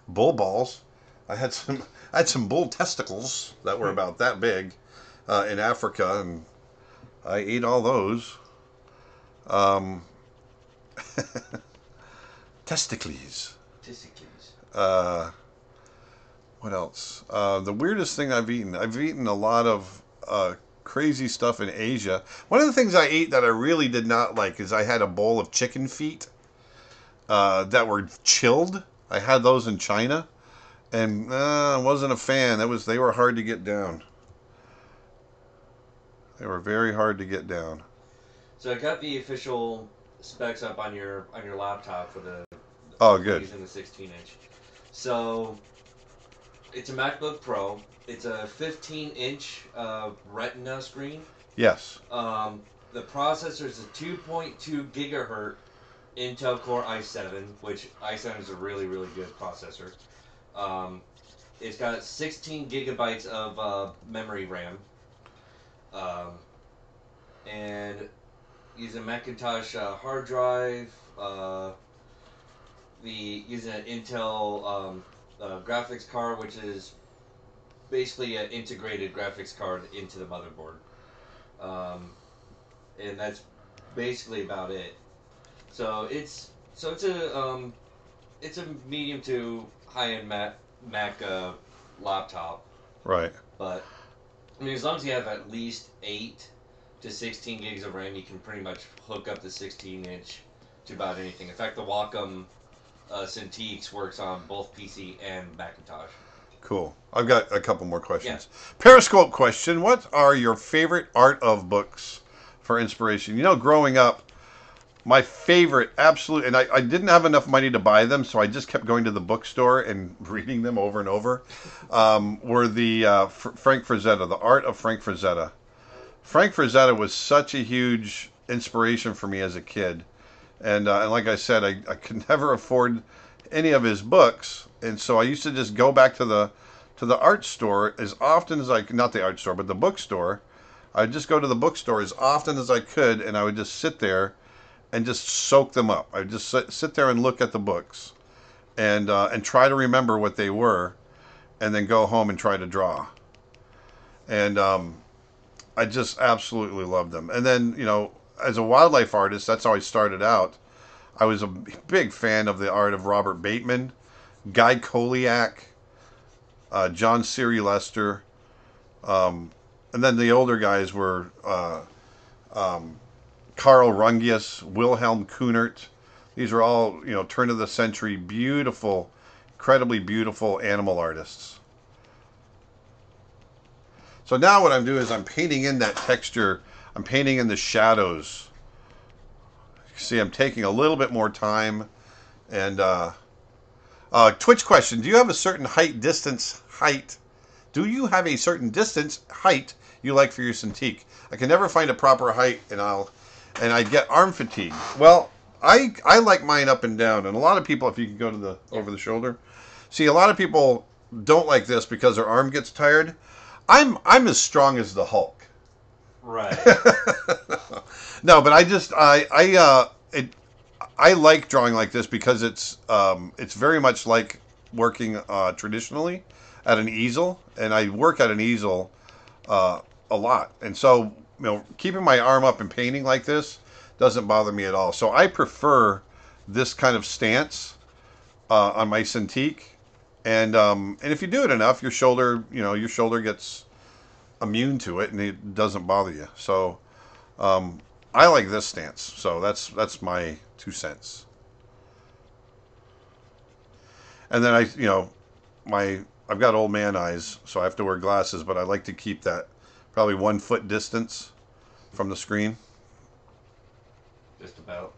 bull balls. I had some, I had some bull testicles that were about that big uh, in Africa, and I ate all those. Um... Testicles. Testicles. Uh, what else? Uh, the weirdest thing I've eaten. I've eaten a lot of uh, crazy stuff in Asia. One of the things I ate that I really did not like is I had a bowl of chicken feet uh, that were chilled. I had those in China, and uh, I wasn't a fan. That was they were hard to get down. They were very hard to get down. So I got the official specs up on your on your laptop for the. Oh, good. Using the sixteen inch. So, it's a MacBook Pro. It's a fifteen inch uh, Retina screen. Yes. Um, the processor is a two point two gigahertz Intel Core i seven, which i seven is a really, really good processor. Um, it's got sixteen gigabytes of uh, memory RAM. Um, and using a Macintosh uh, hard drive. Uh, The, using an Intel um, uh, graphics card, which is basically an integrated graphics card into the motherboard. Um, and that's basically about it. So it's so it's a um, it's a medium to high-end Mac Mac uh, laptop. Right. But I mean, as long as you have at least eight to sixteen gigs of RAM, you can pretty much hook up the sixteen inch to about anything. In fact, the Wacom uh, Cintiqs works on both P C and Macintosh. Cool. I've got a couple more questions. Yeah. Periscope question: what are your favorite art of books for inspiration? You know, growing up, my favorite, absolute, and I, I didn't have enough money to buy them, so I just kept going to the bookstore and reading them over and over, um, were the uh, Fr- Frank Frazetta, The Art of Frank Frazetta. Frank Frazetta was such a huge inspiration for me as a kid. And, uh, and like I said, I, I could never afford any of his books, and so I used to just go back to the to the art store as often as I could, not the art store, but the bookstore. I'd just go to the bookstore as often as I could, and I would just sit there and just soak them up. I would just sit, sit there and look at the books and uh, and try to remember what they were, and then go home and try to draw. And um, I just absolutely loved them. And then, you know, as a wildlife artist, that's how I started out. I was a big fan of the art of Robert Bateman, Guy Koliak, uh, John Searcy Lester, um, and then the older guys were... Uh, um, Carl Rungius, Wilhelm Kunert. These are all, you know, turn of the century, beautiful, incredibly beautiful animal artists. So now what I'm doing is I'm painting in that texture. I'm painting in the shadows. You can see I'm taking a little bit more time. And uh, uh, Twitch question: do you have a certain height, distance, height? Do you have a certain distance, height you like for your Cintiq? I can never find a proper height, and I'll... and I get arm fatigue. Well, I I like mine up and down, and a lot of people, if you can go to the over the shoulder, see, a lot of people don't like this because their arm gets tired. I'm I'm as strong as the Hulk. Right. No, but I just I I uh it I like drawing like this because it's um it's very much like working uh, traditionally at an easel, and I work at an easel uh, a lot, and so, you know, keeping my arm up and painting like this doesn't bother me at all. So I prefer this kind of stance uh, on my Cintiq, and um, and if you do it enough, your shoulder, you know, your shoulder gets immune to it, and it doesn't bother you. So um, I like this stance. So that's that's my two cents. And then I, you know, my I've got old man eyes, so I have to wear glasses, but I like to keep that probably one foot distance from the screen. Just about.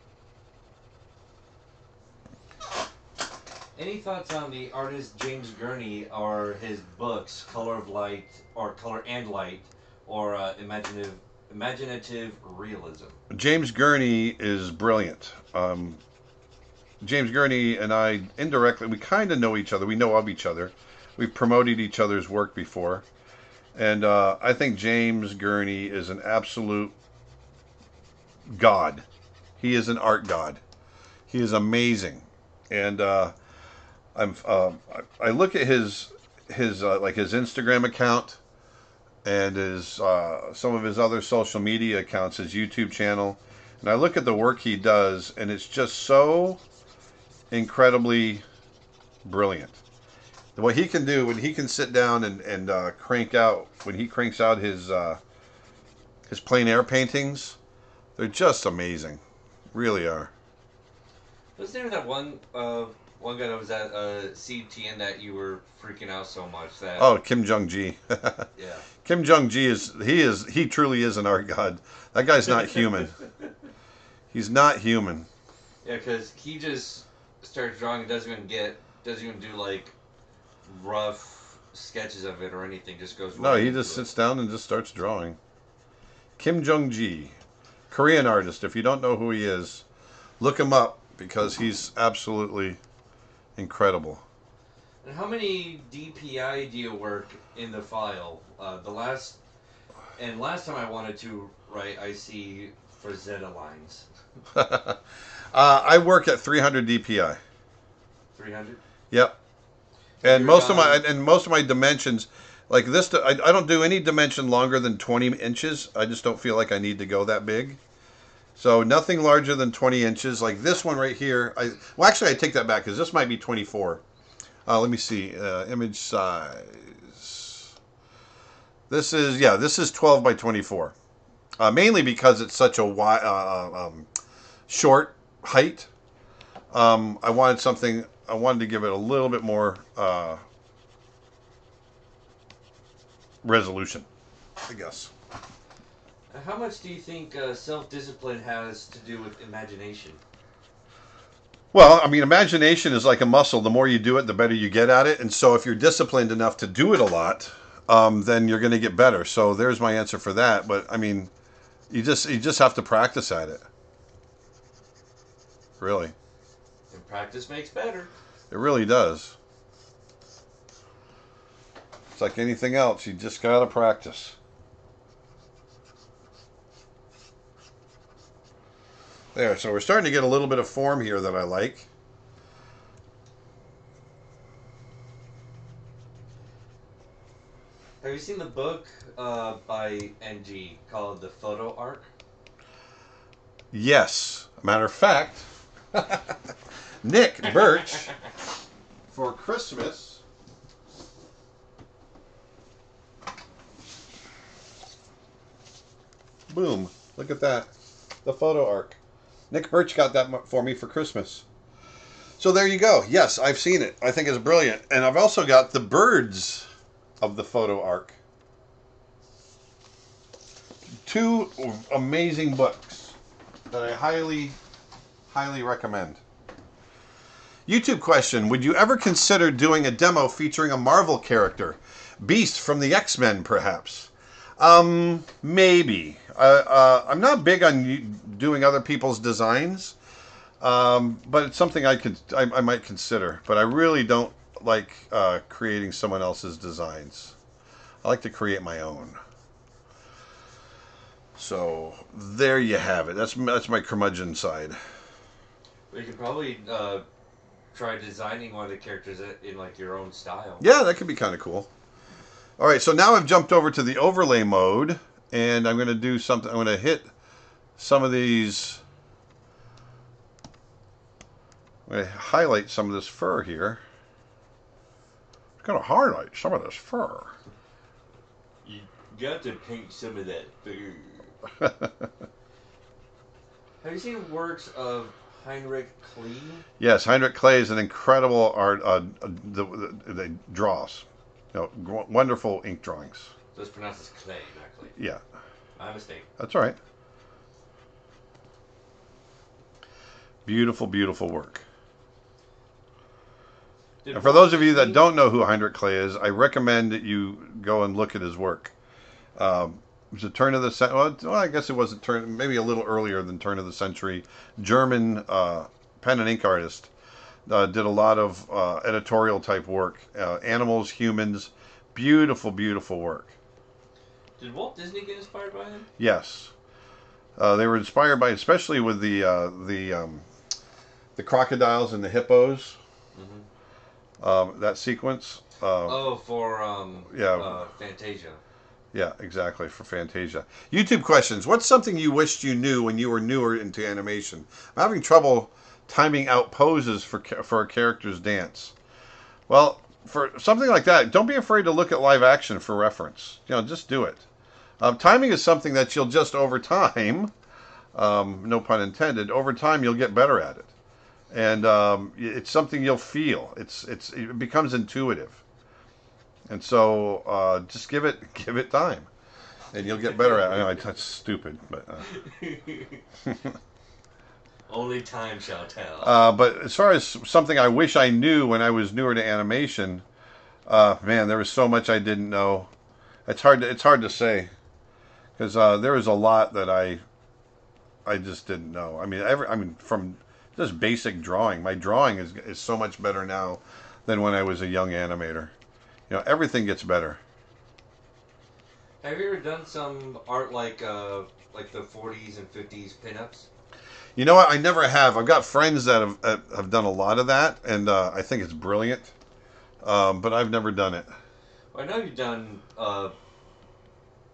Any thoughts on the artist James Gurney or his books, Color of Light, or Color and Light, or uh, imaginative, imaginative Realism? James Gurney is brilliant. Um, James Gurney and I, indirectly, we kind of know each other. We know of each other. We've promoted each other's work before. And uh, I think James Gurney is an absolute god. He is an art god. He is amazing. And uh, I'm uh, I look at his his uh, like his Instagram account and his uh, some of his other social media accounts, his YouTube channel, and I look at the work he does, and it's just so incredibly brilliant. What he can do when he can sit down and, and uh, crank out, when he cranks out his uh, his plein air paintings, they're just amazing. Really are. Was there that one uh, one guy that was at uh, C T N that you were freaking out so much that... Oh, Kim Jung Gi. Yeah. Kim Jung Gi, is he is he truly is an art god. That guy's not human. He's not human. Yeah, because he just starts drawing and doesn't even get, doesn't even do like rough sketches of it or anything, just goes... No, he just sits down and just starts drawing. Kim Jung Gi, Korean artist. If you don't know who he is, look him up because he's absolutely incredible. And how many D P I do you work in the file? Uh, the last and last time I wanted to write, I see Frazetta lines. uh, I work at three hundred D P I. three hundred. Yep. And You're most dying. of my and most of my dimensions, like this, I, I don't do any dimension longer than twenty inches. I just don't feel like I need to go that big. So nothing larger than twenty inches. Like this one right here. I, well, actually, I take that back because this might be twenty-four. Uh, let me see. Uh, image size. This is, yeah, this is twelve by twenty-four. Uh, mainly because it's such a wide, uh, um, short height. Um, I wanted something, I wanted to give it a little bit more uh, resolution, I guess. How much do you think uh, self-discipline has to do with imagination? Well, I mean, imagination is like a muscle. The more you do it, the better you get at it. And so if you're disciplined enough to do it a lot, um, then you're going to get better. So there's my answer for that. But, I mean, you just you just have to practice at it. Really. And practice makes better. It really does. It's like anything else. You just got to practice. There, so we're starting to get a little bit of form here that I like. Have you seen the book uh, by N G called The Photo Arc? Yes. Matter of fact, Nick Birch, for Christmas, boom, look at that, The Photo Arc. Nick Birch got that for me for Christmas. So there you go. Yes, I've seen it. I think it's brilliant. And I've also got the birds of the photo arc. Two amazing books that I highly, highly recommend. YouTube question. Would you ever consider doing a demo featuring a Marvel character? Beast from the X-Men, perhaps? Um, maybe. Uh, uh, I'm not big on doing other people's designs, um, but it's something I could, I, I might consider. But I really don't like uh, creating someone else's designs. I like to create my own. So there you have it. That's that's my curmudgeon side. We could probably uh, try designing one of the characters in like your own style. Yeah, that could be kind of cool. All right, so now I've jumped over to the overlay mode, and I'm going to do something. I'm going to hit some of these. I'm going to highlight some of this fur here. I'm going to highlight some of this fur. You got to paint some of that fur. Have you seen works of Heinrich Kley? Yes, Heinrich Kley is an incredible art. Uh, the, the, they draws. No, wonderful ink drawings. So it's pronounced as Clay, not Clay. Yeah. My mistake. That's all right. Beautiful, beautiful work. Did and for those of you that don't know who Heinrich Kley is, I recommend that you go and look at his work. Um, it was a turn of the century. Well, I guess it was a turn, maybe a little earlier than turn of the century. German uh, pen and ink artist. Uh, did a lot of uh, editorial type work, uh, animals, humans, beautiful, beautiful work. Did Walt Disney get inspired by him? Yes, uh, they were inspired by, especially with the uh, the um, the crocodiles and the hippos. Mm-hmm. um, that sequence. Uh, oh, for um, yeah, uh, Fantasia. Yeah, exactly, for Fantasia. YouTube questions: what's something you wished you knew when you were newer into animation? I'm having trouble timing out poses for for a character's dance. Well, for something like that, don't be afraid to look at live action for reference. You know, just do it. Um, timing is something that you'll just over time, um, no pun intended, over time you'll get better at it, and um, it's something you'll feel. It's it's it becomes intuitive, and so uh, just give it give it time, and you'll get better at it. I know that's stupid, but. Uh. Only time shall tell. Uh, but as far as something I wish I knew when I was newer to animation, uh, man, there was so much I didn't know. It's hard to, it's hard to say, because uh, there was a lot that I, I just didn't know. I mean, every, I mean, from just basic drawing, my drawing is is so much better now than when I was a young animator. You know, everything gets better. Have you ever done some art like uh, like the forties and fifties pinups? You know what? I never have. I've got friends that have have done a lot of that, and uh, I think it's brilliant. Um, but I've never done it. Well, I know you've done uh,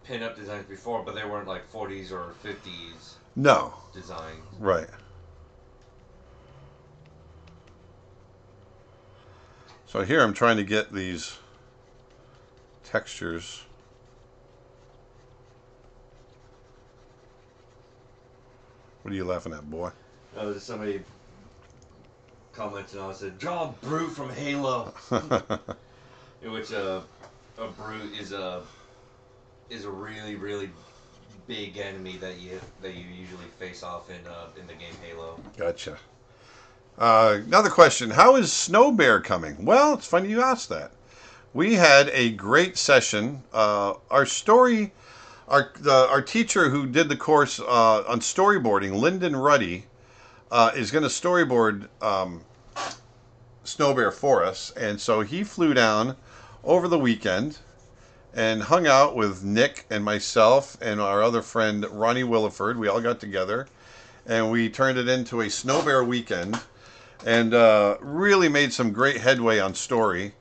pin-up designs before, but they weren't like forties or fifties. No. Designs. Right. So here I'm trying to get these textures. What are you laughing at, boy? Oh, there's somebody commented on it, said, draw a brute from Halo. In which uh, a brute is a is a really, really big enemy that you that you usually face off in uh, in the game Halo. Gotcha. Uh, another question: how is Snow Bear coming? Well, it's funny you asked that. We had a great session. Uh, our story. Our, the, our teacher who did the course uh, on storyboarding, Lyndon Ruddy, uh, is going to storyboard um, Snow Bear for us. And so he flew down over the weekend and hung out with Nick and myself and our other friend, Ronnie Williford. We all got together and we turned it into a Snow Bear weekend and uh, really made some great headway on story.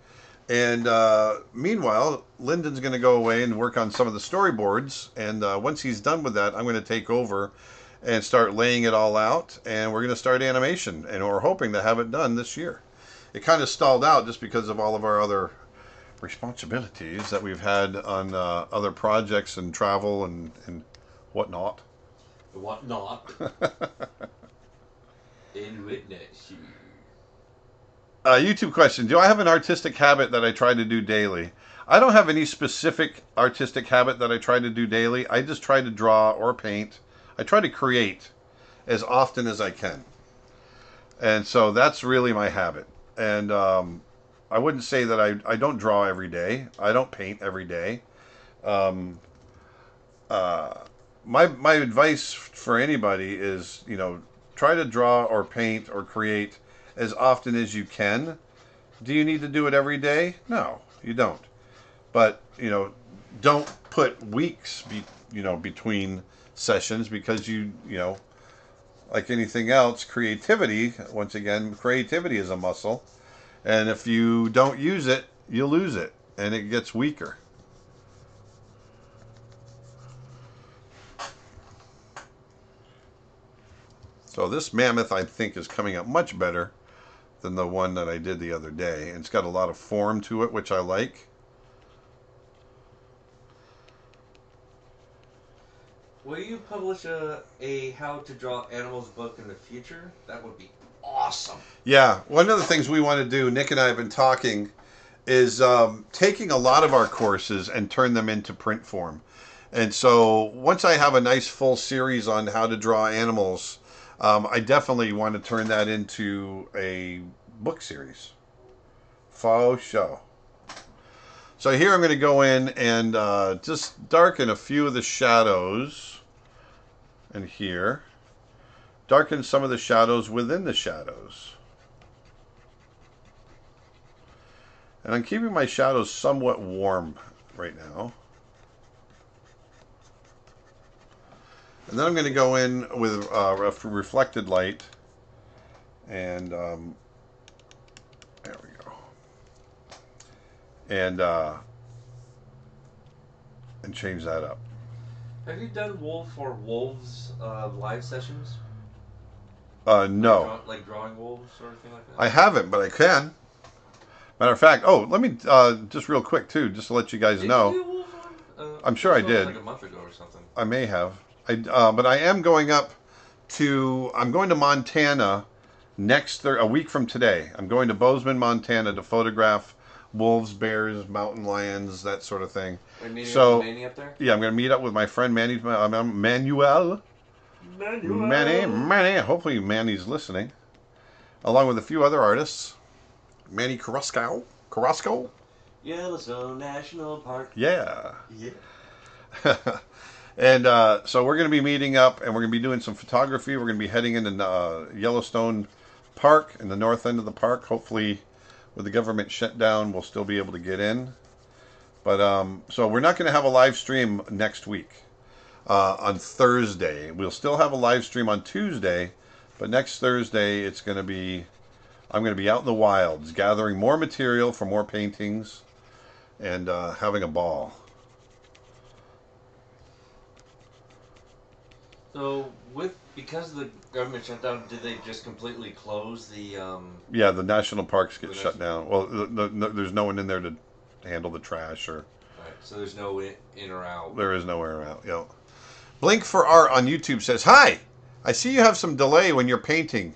And uh, meanwhile, Lyndon's going to go away and work on some of the storyboards. And uh, once he's done with that, I'm going to take over and start laying it all out. And we're going to start animation. And we're hoping to have it done this year. It kind of stalled out just because of all of our other responsibilities that we've had on uh, other projects and travel and, and whatnot. Whatnot. In witness you. Uh, YouTube question. Do I have an artistic habit that I try to do daily? I don't have any specific artistic habit that I try to do daily. I just try to draw or paint. I try to create as often as I can. And so that's really my habit. And um, I wouldn't say that I, I don't draw every day. I don't paint every day. Um, uh, my, my advice for anybody is, you know, try to draw or paint or create as often as you can. Do you need to do it every day? No, you don't. But, you know, don't put weeks, be, you know, between sessions because you, you know, like anything else, creativity, once again, creativity is a muscle. And if you don't use it, you lose it. And it gets weaker. So this mammoth, I think, is coming up much better than the one that I did the other day. And it's got a lot of form to it, which I like. Will you publish a, a how to draw animals book in the future? That would be awesome. Yeah. One of the things we want to do, Nick and I have been talking, is um, taking a lot of our courses and turn them into print form. And so once I have a nice full series on how to draw animals, Um, I definitely want to turn that into a book series. For sure. So here I'm going to go in and uh, just darken a few of the shadows. And here. Darken some of the shadows within the shadows. And I'm keeping my shadows somewhat warm right now. And then I'm going to go in with uh, reflected light, and um, there we go, and uh, and change that up. Have you done wolf or wolves uh, live sessions? Uh, no. Like, draw, like drawing wolves or anything like that? I haven't, but I can. Matter of fact, oh, let me uh, just real quick too, just to let you guys did know. You do wolf on? Uh, I'm sure I did. Like a month ago or something. I may have. I, uh, but I am going up to, I'm going to Montana next, a week from today. I'm going to Bozeman, Montana to photograph wolves, bears, mountain lions, that sort of thing. Are you meeting so, up with Manny up there? Yeah, I'm going to meet up with my friend Manny, uh, Manuel. Manuel. Manny, Manny, hopefully Manny's listening. Along with a few other artists. Manny Carrasco. Carrasco. Yellowstone National Park. Yeah. Yeah. And uh, so we're going to be meeting up, and we're going to be doing some photography. We're going to be heading into uh, Yellowstone Park, in the north end of the park. Hopefully, with the government shut down, we'll still be able to get in. But um, so we're not going to have a live stream next week uh, on Thursday. We'll still have a live stream on Tuesday, but next Thursday it's going to be I'm going to be out in the wilds, gathering more material for more paintings, and uh, having a ball. So with because the government shut down, did they just completely close the? Um, yeah, the national parks get shut down. Well, the, the, the, there's no one in there to handle the trash or. Right, so there's no in, in or out. There is no in or out. Yeah. Blink for Art on YouTube says, "Hi, I see you have some delay when you're painting.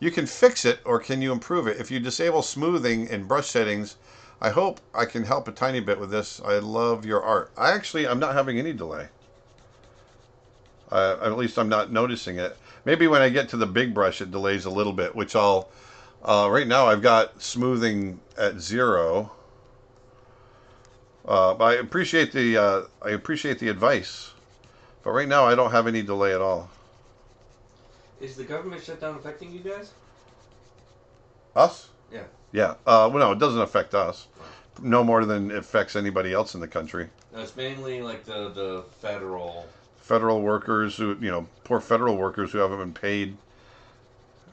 You can fix it, or can you improve it? If you disable smoothing and brush settings, I hope I can help a tiny bit with this. I love your art." I actually, I'm not having any delay. Uh, at least I'm not noticing it. Maybe when I get to the big brush, it delays a little bit, which I'll, uh, right now I've got smoothing at zero. Uh, but I appreciate the, uh, I appreciate the advice, but right now I don't have any delay at all. Is the government shutdown affecting you guys? Us? Yeah. Yeah. Uh, well, no, it doesn't affect us. No more than it affects anybody else in the country. No, it's mainly like the, the federal... Federal workers who, you know, poor federal workers who haven't been paid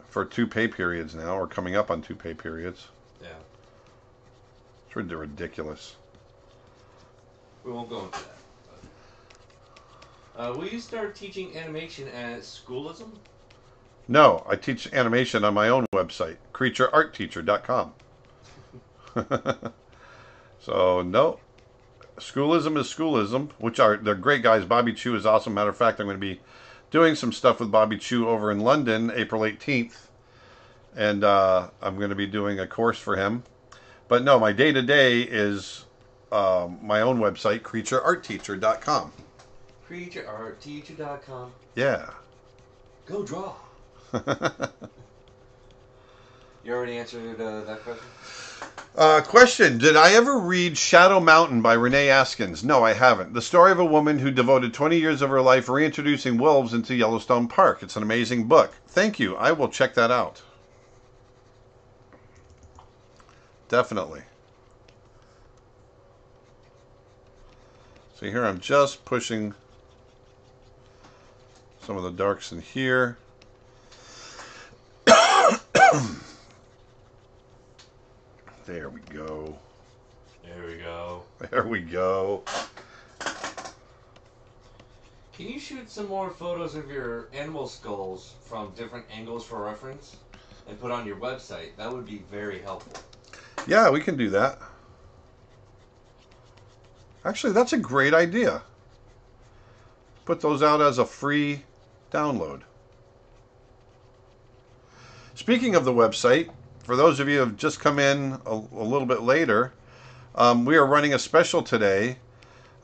for two pay periods now, or coming up on two pay periods. Yeah. It's ridiculous. We won't go into that. Uh, will you start teaching animation at Schoolism? No, I teach animation on my own website, creature art teacher dot com. So, no. Schoolism is Schoolism, which are, they're great guys. Bobby Chu is awesome. Matter of fact, I'm going to be doing some stuff with Bobby Chu over in London, April eighteenth. And uh, I'm going to be doing a course for him. But no, my day-to-day is um, my own website, creature art teacher dot com. creature art teacher dot com. Yeah. Go draw. You already answered uh, that question? Uh, question, did I ever read Shadow Mountain by Renee Askins? No, I haven't. The story of a woman who devoted twenty years of her life reintroducing wolves into Yellowstone Park. It's an amazing book. Thank you. I will check that out. Definitely. See here, I'm just pushing some of the darks in here. There we go. There we go. There we go. Can you shoot some more photos of your animal skulls from different angles for reference and put on your website? That would be very helpful. Yeah, we can do that. Actually, that's a great idea. Put those out as a free download. Speaking of the website, for those of you who have just come in a, a little bit later, um, we are running a special today.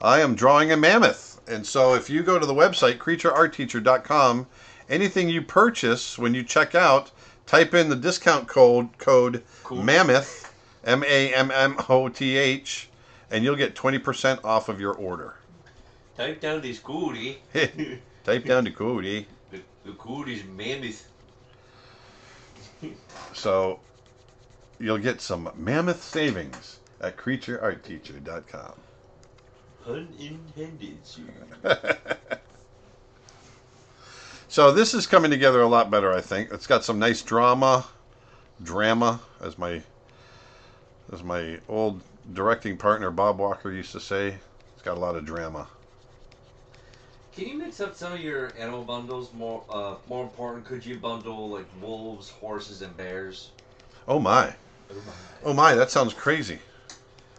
I am drawing a mammoth. And so if you go to the website, creature art teacher dot com, anything you purchase when you check out, type in the discount code, code cool. Mammoth, M A M M O T H, and you'll get twenty percent off of your order. Type down this cootie. Type down the cootie. The, the cootie's mammoth. So... you'll get some mammoth savings at creature art teacher dot com. Unintended. So this is coming together a lot better, I think. It's got some nice drama, drama, as my as my old directing partner Bob Walker used to say. It's got a lot of drama. Can you mix up some of your animal bundles? More, uh, more important, could you bundle like wolves, horses, and bears? Oh my. Oh my. Oh my, that sounds crazy.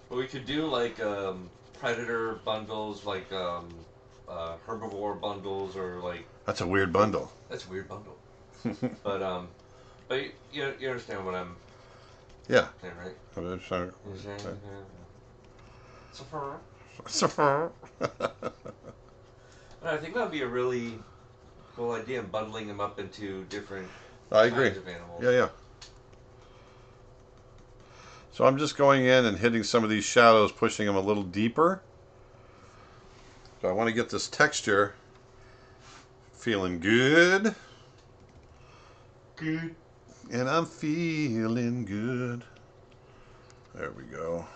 Well, we could do like um, predator bundles, like um, uh, herbivore bundles, or like... That's a weird bundle. That's a weird bundle. But um, but you, you, you understand what I'm... Yeah. Saying, right? I understand. You understand? Yeah. It's a fur. I think that would be a really cool idea, bundling them up into different I kinds agree. Of animals. Yeah, yeah. So I'm just going in and hitting some of these shadows, pushing them a little deeper. So I want to get this texture feeling good. Good. And I'm feeling good. There we go.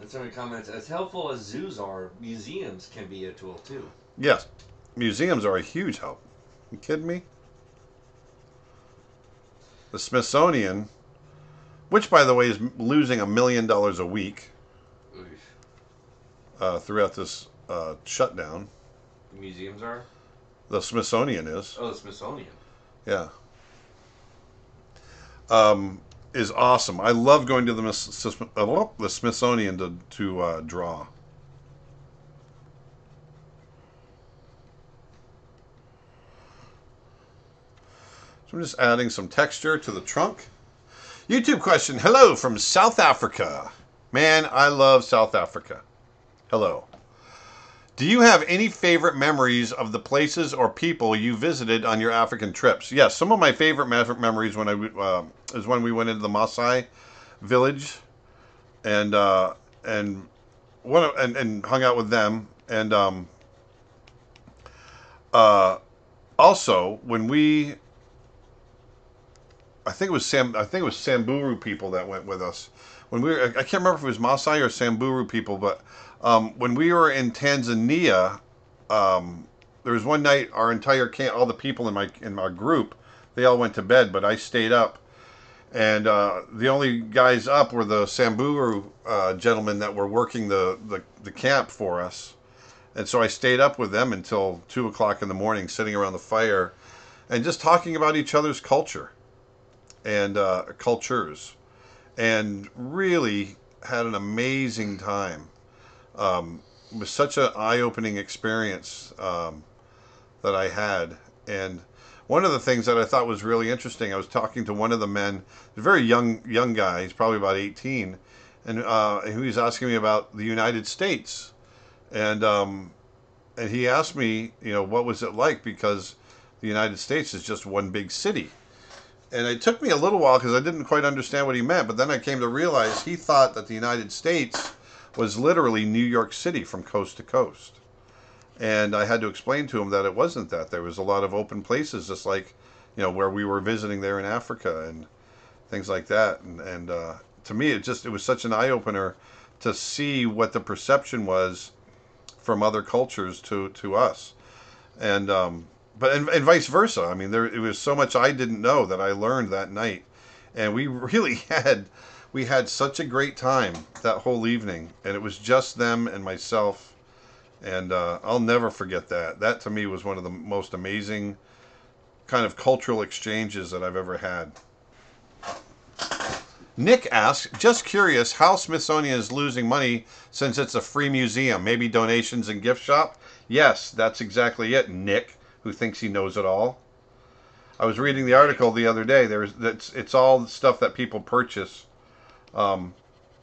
And somebody comments, as helpful as zoos are, museums can be a tool too. Yes. Museums are a huge help. You kidding me? The Smithsonian... which, by the way, is losing a million dollars a week uh, throughout this uh, shutdown. The museums are? The Smithsonian is. Oh, the Smithsonian. Yeah. Um, is awesome. I love going to the the Smithsonian to to uh, draw. So I'm just adding some texture to the trunk. YouTube question. Hello from South Africa. Man, I love South Africa. Hello. Do you have any favorite memories of the places or people you visited on your African trips? Yes, some of my favorite memories when I uh, is when we went into the Maasai village, and uh, and one and, and hung out with them, and um, uh, also when we, I think it was Sam, I think it was Samburu people that went with us. When we were, I can't remember if it was Maasai or Samburu people, but. Um, when we were in Tanzania, um, there was one night our entire camp, all the people in my in my group, they all went to bed, but I stayed up, and uh, the only guys up were the Samburu uh, gentlemen that were working the, the the camp for us, and so I stayed up with them until two o'clock in the morning, sitting around the fire, and just talking about each other's culture, and uh, cultures, and really had an amazing time. Um, it was such an eye-opening experience um, that I had. And one of the things that I thought was really interesting, I was talking to one of the men, a very young young guy, he's probably about eighteen, and uh, he was asking me about the United States. And, um, and he asked me, you know, what was it like, because the United States is just one big city. And it took me a little while because I didn't quite understand what he meant, but then I came to realize he thought that the United States was literally New York City from coast to coast. And I had to explain to him that it wasn't that. There was a lot of open places, just like, you know, where we were visiting there in Africa and things like that. And, and uh, to me, it just, it was such an eye-opener to see what the perception was from other cultures to, to us. And, um, but, and, and vice versa. I mean, there, it was so much I didn't know that I learned that night. And we really had... We had such a great time that whole evening, and it was just them and myself, and uh, I'll never forget that. That, to me, was one of the most amazing kind of cultural exchanges that I've ever had. Nick asks, just curious how Smithsonian is losing money since it's a free museum. Maybe donations and gift shop? Yes, that's exactly it, Nick, who thinks he knows it all. I was reading the article the other day. There's, that's, it's all stuff that people purchase. Um,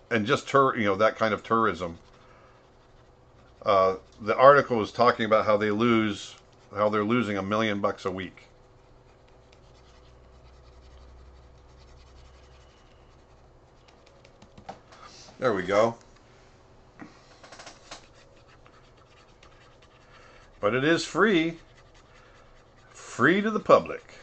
and just, tur you know, that kind of tourism. Uh, the article was talking about how they lose, how they're losing a million bucks a week. There we go. But it is free. Free to the public.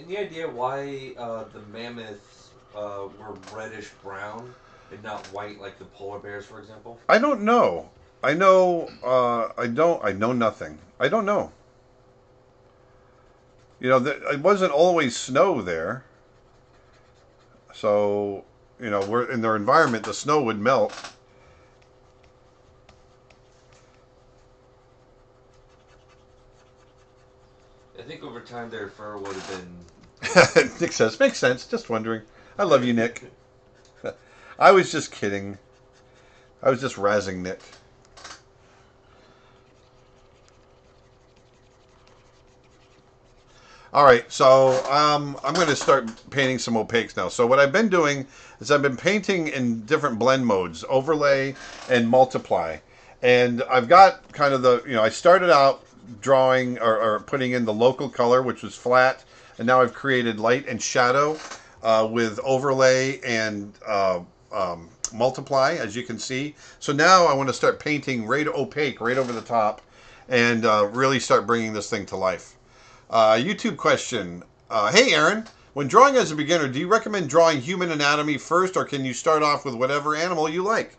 Any idea why uh, the mammoth Uh, were reddish brown and not white like the polar bears, for example? I don't know. I know. Uh, I don't. I know nothing. I don't know. You know, th it wasn't always snow there. So you know, we're in their environment. The snow would melt. I think over time their fur would have been. Nick says, "Makes sense." Just wondering. I love you, Nick. I was just kidding. I was just razzing Nick. All right, so um, I'm going to start painting some opaques now. So what I've been doing is I've been painting in different blend modes, overlay and multiply. And I've got kind of the, you know, I started out drawing or, or putting in the local color, which was flat. And now I've created light and shadow. Uh, with overlay and uh, um, multiply, as you can see. So now I want to start painting right opaque, right over the top, and uh, really start bringing this thing to life. Uh, YouTube question. Uh, hey, Aaron. When drawing as a beginner, do you recommend drawing human anatomy first, or can you start off with whatever animal you like?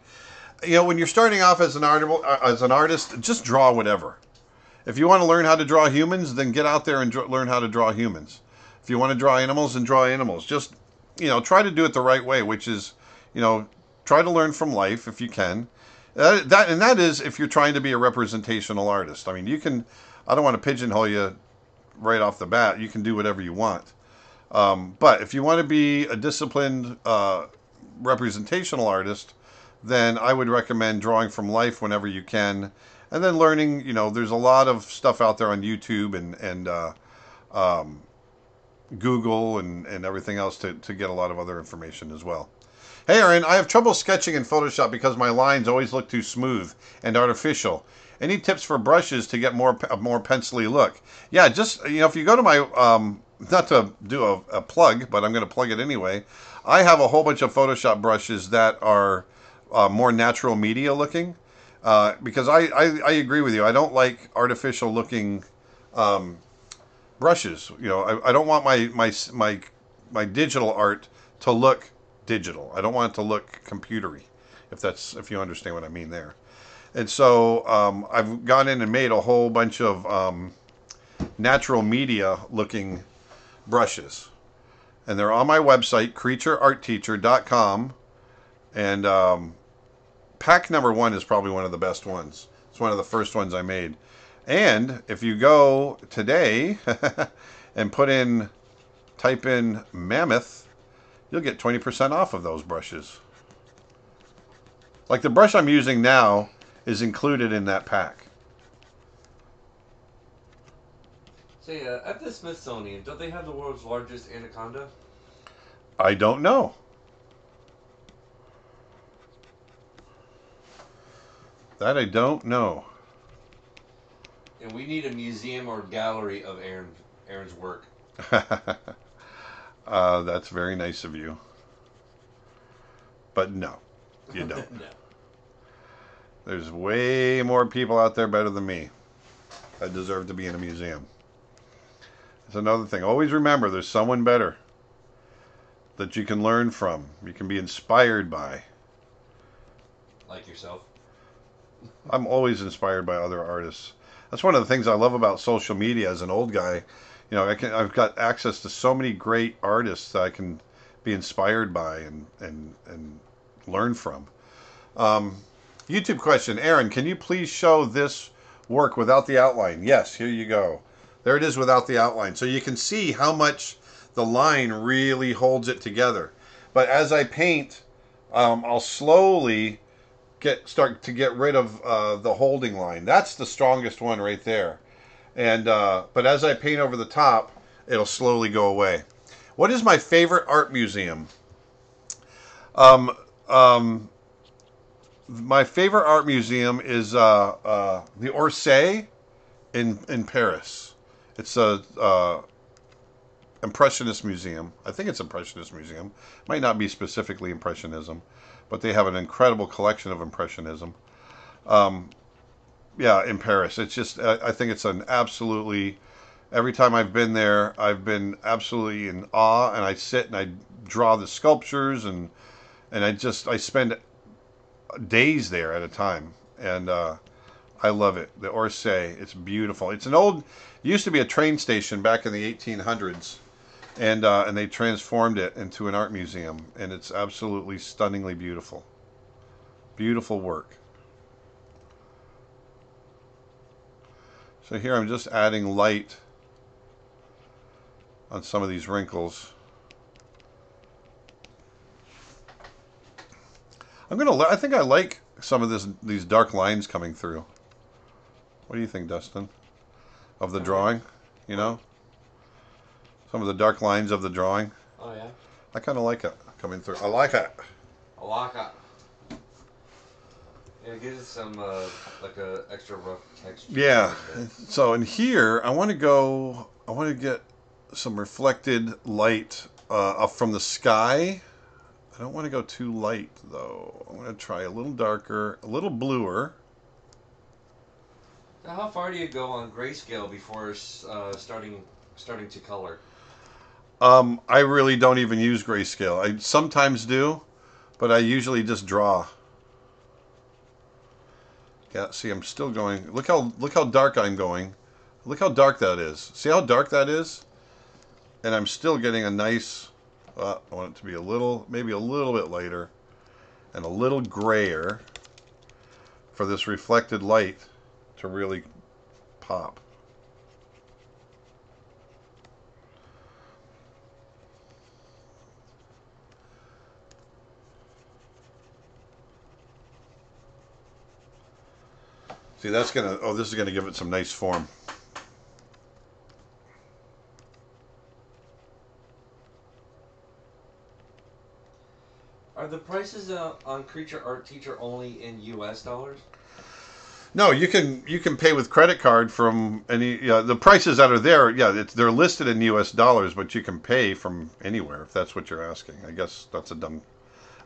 You know, when you're starting off as an, art as an artist, just draw whatever. If you want to learn how to draw humans, then get out there and learn how to draw humans. If you want to draw animals, and draw animals. Just, you know, try to do it the right way, which is, you know, try to learn from life if you can. Uh, that, and that is if you're trying to be a representational artist. I mean, you can, I don't want to pigeonhole you right off the bat. You can do whatever you want. Um, but if you want to be a disciplined uh, representational artist, then I would recommend drawing from life whenever you can. And then learning, you know, there's a lot of stuff out there on YouTube and, and uh, um, Google and, and everything else to, to get a lot of other information as well. Hey Aaron, I have trouble sketching in Photoshop because my lines always look too smooth and artificial. Any tips for brushes to get more a more pencil-y look? Yeah, just, you know, if you go to my, um, not to do a, a plug, but I'm going to plug it anyway. I have a whole bunch of Photoshop brushes that are uh, more natural media looking. Uh, because I, I, I agree with you. I don't like artificial looking um, brushes. You know, I, I don't want my, my, my, my digital art to look digital. I don't want it to look computery, if that's if you understand what I mean there. And so um, I've gone in and made a whole bunch of um, natural media looking brushes, and they're on my website, creature art teacher dot com, and um, pack number one is probably one of the best ones. It's one of the first ones I made, and if you go today and put in type in mammoth, you'll get twenty percent off of those brushes. Like the brush I'm using now is included in that pack. So yeah, at the Smithsonian, don't they have the world's largest anaconda? I don't know. That I don't know. And we need a museum or gallery of Aaron, Aaron's work. Uh, that's very nice of you. But no, you don't. No. There's way more people out there better than me that deserve to be in a museum. That's another thing. Always remember, there's someone better that you can learn from, you can be inspired by. Like yourself. I'm always inspired by other artists. That's one of the things I love about social media as an old guy. You know, I can, I've got access to so many great artists that I can be inspired by and, and, and learn from. Um, YouTube question. Aaron, can you please show this work without the outline? Yes, here you go. There it is without the outline. So you can see how much the line really holds it together. But as I paint, um, I'll slowly get start to get rid of uh, the holding line. That's the strongest one right there. And, uh, but as I paint over the top, it'll slowly go away. What is my favorite art museum? Um, um, my favorite art museum is uh, uh, the Orsay in, in Paris. It's a uh, Impressionist museum. I think it's Impressionist museum. Might not be specifically Impressionism, but they have an incredible collection of Impressionism. Um, Yeah, in Paris. It's just, I think it's an absolutely, every time I've been there, I've been absolutely in awe, and I sit and I draw the sculptures, and and I just, I spend days there at a time, and uh, I love it. The Orsay, it's beautiful. It's an old, it used to be a train station back in the eighteen hundreds, and, uh, and they transformed it into an art museum, and it's absolutely stunningly beautiful. Beautiful work. So here I'm just adding light on some of these wrinkles. I'm gonna. I think I like some of this. These dark lines coming through. What do you think, Dustin? Of the drawing, you know, some of the dark lines of the drawing. Oh yeah. I kind of like it coming through. I like it. I like it. It gives it some, uh, like a extra rough texture. Yeah. So in here, I want to go, I want to get some reflected light uh, up from the sky. I don't want to go too light, though. I'm going to try a little darker, a little bluer. Now, how far do you go on grayscale before uh, starting starting to color? Um, I really don't even use grayscale. I sometimes do, but I usually just draw. Yeah, see, I'm still going. Look how look how dark I'm going. Look how dark that is. See how dark that is? And I'm still getting a nice, uh, I want it to be a little, maybe a little bit lighter and a little grayer. for this reflected light to really pop. See, that's gonna, oh, this is gonna give it some nice form. Are the prices uh, on Creature Art Teacher only in U S dollars? No, you can you can pay with credit card from any. You know, the prices that are there, yeah, it's, they're listed in U S dollars, but you can pay from anywhere if that's what you're asking. I guess that's a dumb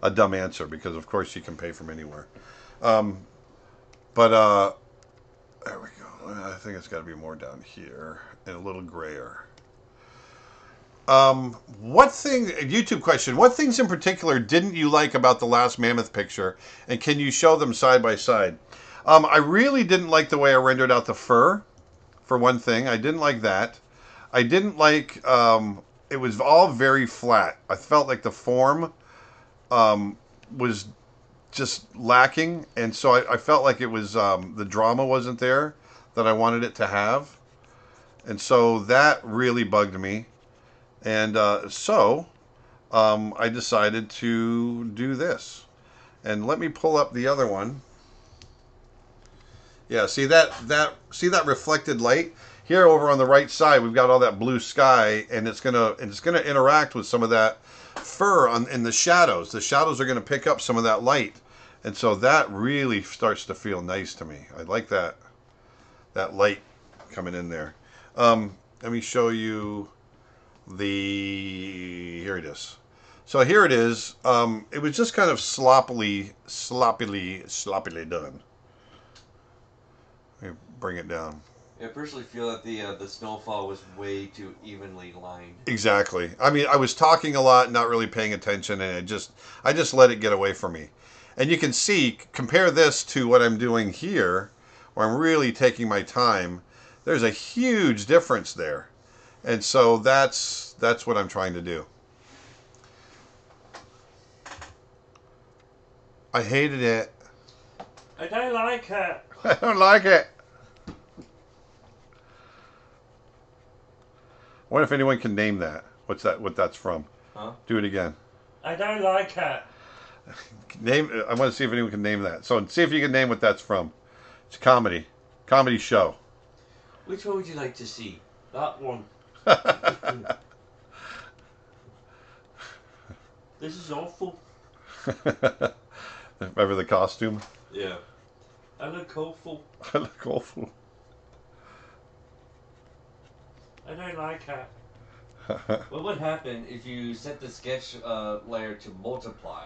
a dumb answer because of course you can pay from anywhere. Um, but uh, there we go. I think it's got to be more down here and a little grayer. Um, what thing, YouTube question, what things in particular didn't you like about the last mammoth picture, and can you show them side by side? Um, I really didn't like the way I rendered out the fur, for one thing. I didn't like that. I didn't like, um, it was all very flat. I felt like the form um, was just lacking, and so I, I felt like it was, um, the drama wasn't there that I wanted it to have. And so that really bugged me. And uh, so um, I decided to do this. And let me pull up the other one. Yeah, see that that see that reflected light here over on the right side. We've got all that blue sky, and it's gonna and it's gonna interact with some of that fur on in the shadows. The shadows are gonna pick up some of that light, and so that really starts to feel nice to me. I like that that light coming in there. Um, let me show you. The here it is. So here it is. Um, it was just kind of sloppily, sloppily, sloppily done. Let me bring it down. Yeah, I personally feel that the uh, the snowfall was way too evenly lined. Exactly. I mean, I was talking a lot, not really paying attention, and I just I just let it get away from me. And you can see, compare this to what I'm doing here, where I'm really taking my time. There's a huge difference there. And so that's that's what I'm trying to do. I hated it. I don't like it. I don't like it. I wonder if anyone can name that. What's that? What that's from? Huh? Do it again. I don't like it. Name. I want to see if anyone can name that. So see if you can name what that's from. It's a comedy, comedy show. Which one would you like to see? That one. This is awful. Remember the costume? Yeah. I look awful. I look awful. I don't like that. What would happen if you set the sketch uh, layer to multiply?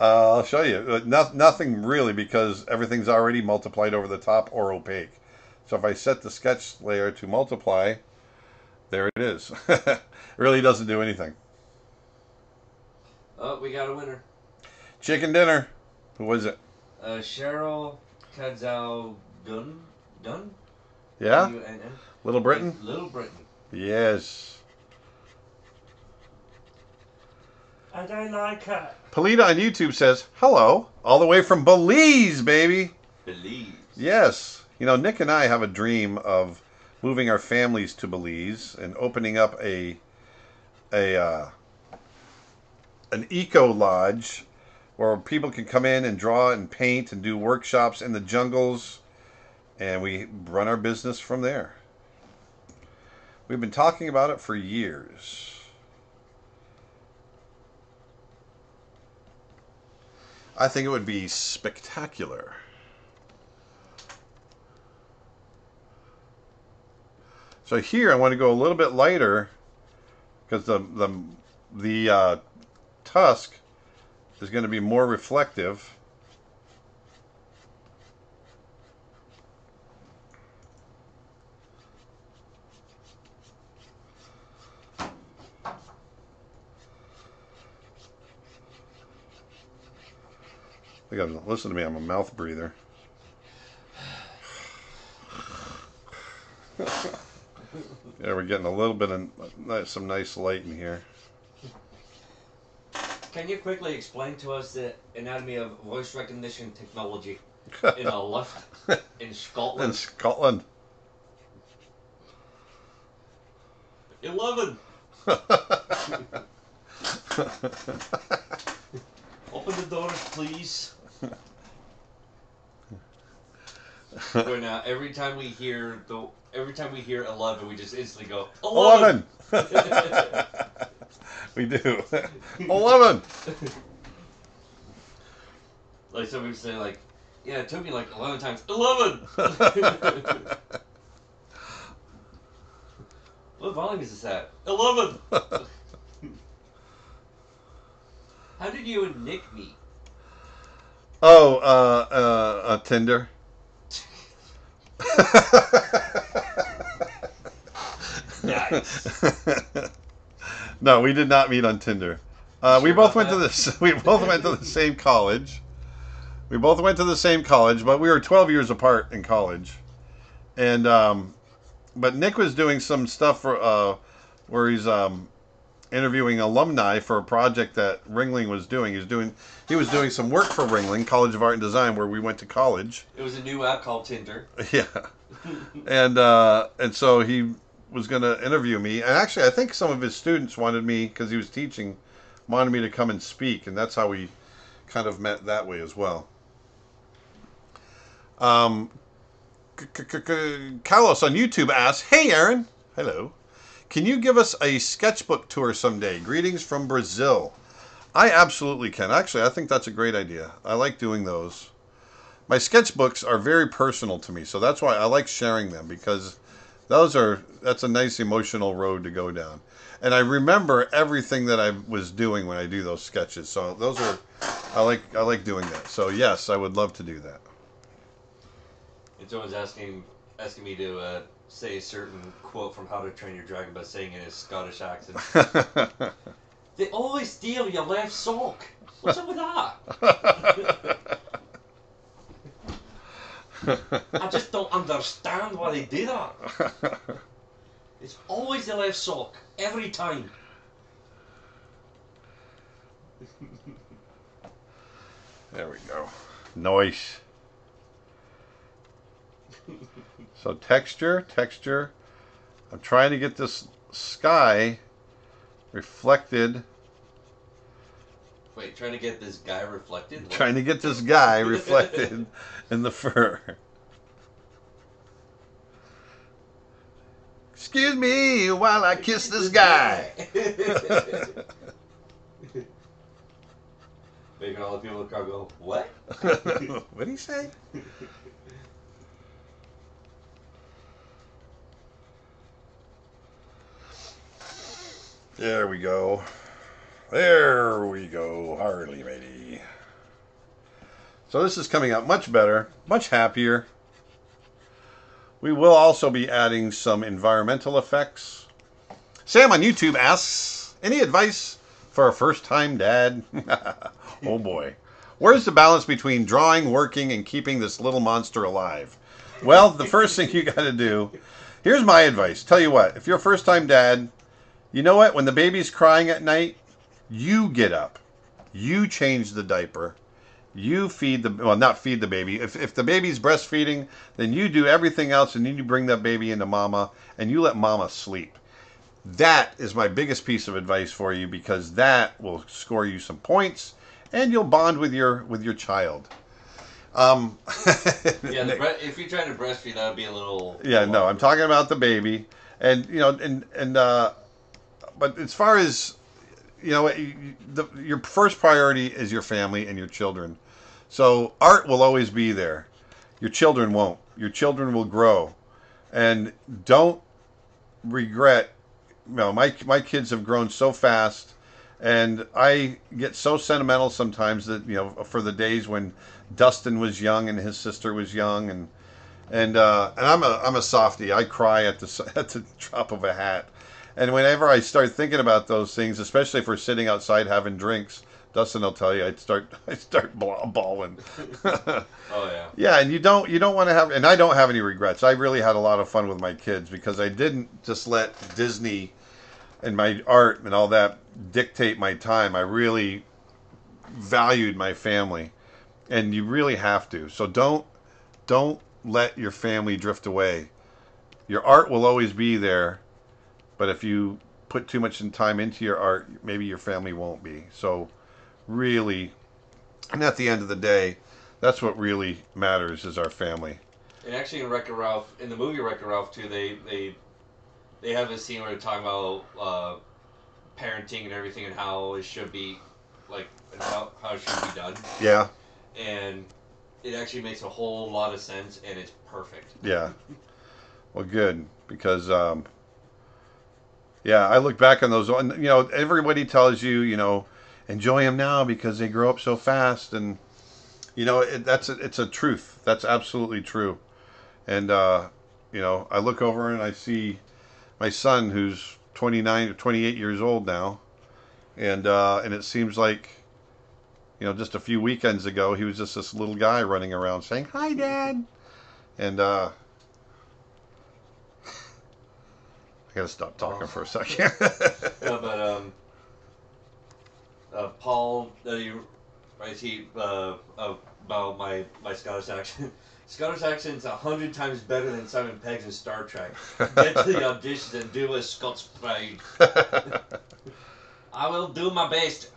Uh, I'll show you. No, nothing really, because everything's already multiplied over the top or opaque. So if I set the sketch layer to multiply, there it is. It really doesn't do anything. Oh, we got a winner. Chicken dinner. Who was it? Uh, Cheryl Kadzal Dunn. Dunn? Yeah. W N N. Little Britain? Little Britain. Yes. I don't like her. Polita on YouTube says, hello, all the way from Belize, baby. Belize. Yes. You know, Nick and I have a dream of moving our families to Belize and opening up a a uh, an eco lodge where people can come in and draw and paint and do workshops in the jungles, and we run our business from there. We've been talking about it for years. I think it would be spectacular. So here I want to go a little bit lighter because the the the uh, tusk is going to be more reflective. You gotta listen to me. I'm a mouth breather. Yeah, we're getting a little bit of some nice light in here. Can you quickly explain to us the anatomy of voice recognition technology in a lift in Scotland? In Scotland. Eleven. Open the doors, please. When uh, every time we hear the every time we hear eleven, we just instantly go eleven. eleven. We do. eleven. Like some people say, like, yeah, it took me like eleven times. Eleven. What volume is this at? Eleven. How did you and Nick meet? Oh, uh, uh, uh Tinder. Nice. No, we did not meet on Tinder. Uh, sure we both went that. to the we both went to the same college. We both went to the same college, but we were twelve years apart in college. And um, but Nick was doing some stuff for uh, where he's um, interviewing alumni for a project that Ringling was doing. He's doing he was doing some work for Ringling College of Art and Design, where we went to college. It was a new app called Tinder. Yeah, and uh, and so he was going to interview me, and actually I think some of his students wanted me, because he was teaching, wanted me to come and speak, and that's how we kind of met that way as well. Um, Carlos on YouTube asks, hey Aaron, hello, can you give us a sketchbook tour someday? Greetings from Brazil. I absolutely can. Actually, I think that's a great idea. I like doing those. My sketchbooks are very personal to me, so that's why I like sharing them, because Those are, that's a nice emotional road to go down. And I remember everything that I was doing when I do those sketches. So those are, I like, I like doing that. So yes, I would love to do that. And someone's asking, asking me to uh, say a certain quote from How to Train Your Dragon by saying it in a Scottish accent. They always steal your left sock. What's up with that? I just don't understand why they do that. It's always the left sock, every time. There we go. Noise. So texture, texture. I'm trying to get this sky reflected. Wait, trying to get this guy reflected? What? Trying to get this guy reflected in the fur. Excuse me while I kiss this guy. Making all the people in the car go, what? What'd he say? There we go. There we go, Harley matey. So this is coming out much better, much happier. We will also be adding some environmental effects. Sam on YouTube asks, any advice for a first-time dad? Oh boy. Where's the balance between drawing, working, and keeping this little monster alive? Well, the first thing you gotta do, here's my advice. Tell you what, if you're a first-time dad, you know what, when the baby's crying at night, you get up, you change the diaper, you feed the, well, not feed the baby. If, if the baby's breastfeeding, then you do everything else, and then you bring that baby into mama, and you let mama sleep. That is my biggest piece of advice for you, because that will score you some points, and you'll bond with your, with your child. Um, yeah, the bre if you're trying to breastfeed, that would be a little... Yeah, no, I'm talking about the baby, and, you know, and, and, uh, but as far as... You know, the, your first priority is your family and your children. So art will always be there. Your children won't. Your children will grow. And don't regret, you know, my, my kids have grown so fast. And I get so sentimental sometimes that, you know, for the days when Dustin was young and his sister was young. And and uh, and I'm a, I'm a softie. I cry at the, at the drop of a hat. And whenever I start thinking about those things, especially if we're sitting outside having drinks, Dustin will tell you, I'd start, I start bawling. Oh yeah. Yeah, and you don't, you don't want to have, and I don't have any regrets. I really had a lot of fun with my kids because I didn't just let Disney and my art and all that dictate my time. I really, valued my family, and you really have to. So don't don't let your family drift away. Your art will always be there, but if you put too much time into your art, maybe your family won't be. So really, and at the end of the day, that's what really matters, is our family. And actually, in Wreck-It Ralph, in the movie Wreck-It Ralph too, they they they have a scene where they're talking about uh, parenting and everything, and how it should be, like, and how how it should be done. Yeah. And it actually makes a whole lot of sense, and it's perfect. Yeah. Well, good, because um, yeah, I look back on those, and you know, everybody tells you, you know, enjoy them now because they grow up so fast, and you know, it, that's a, it's a truth. That's absolutely true. And, uh, you know, I look over and I see my son, who's twenty-nine, twenty-eight years old now. And, uh, and it seems like, you know, just a few weekends ago, he was just this little guy running around saying, "Hi, Dad." And, uh, I gotta stop talking oh. for a second. No, but, um, uh, Paul, uh, you, I see, uh, about my, my Scottish accent. Scottish accent's a hundred times better than Simon Pegg's in Star Trek. Get to the audition and do a Scots pride. I will do my best.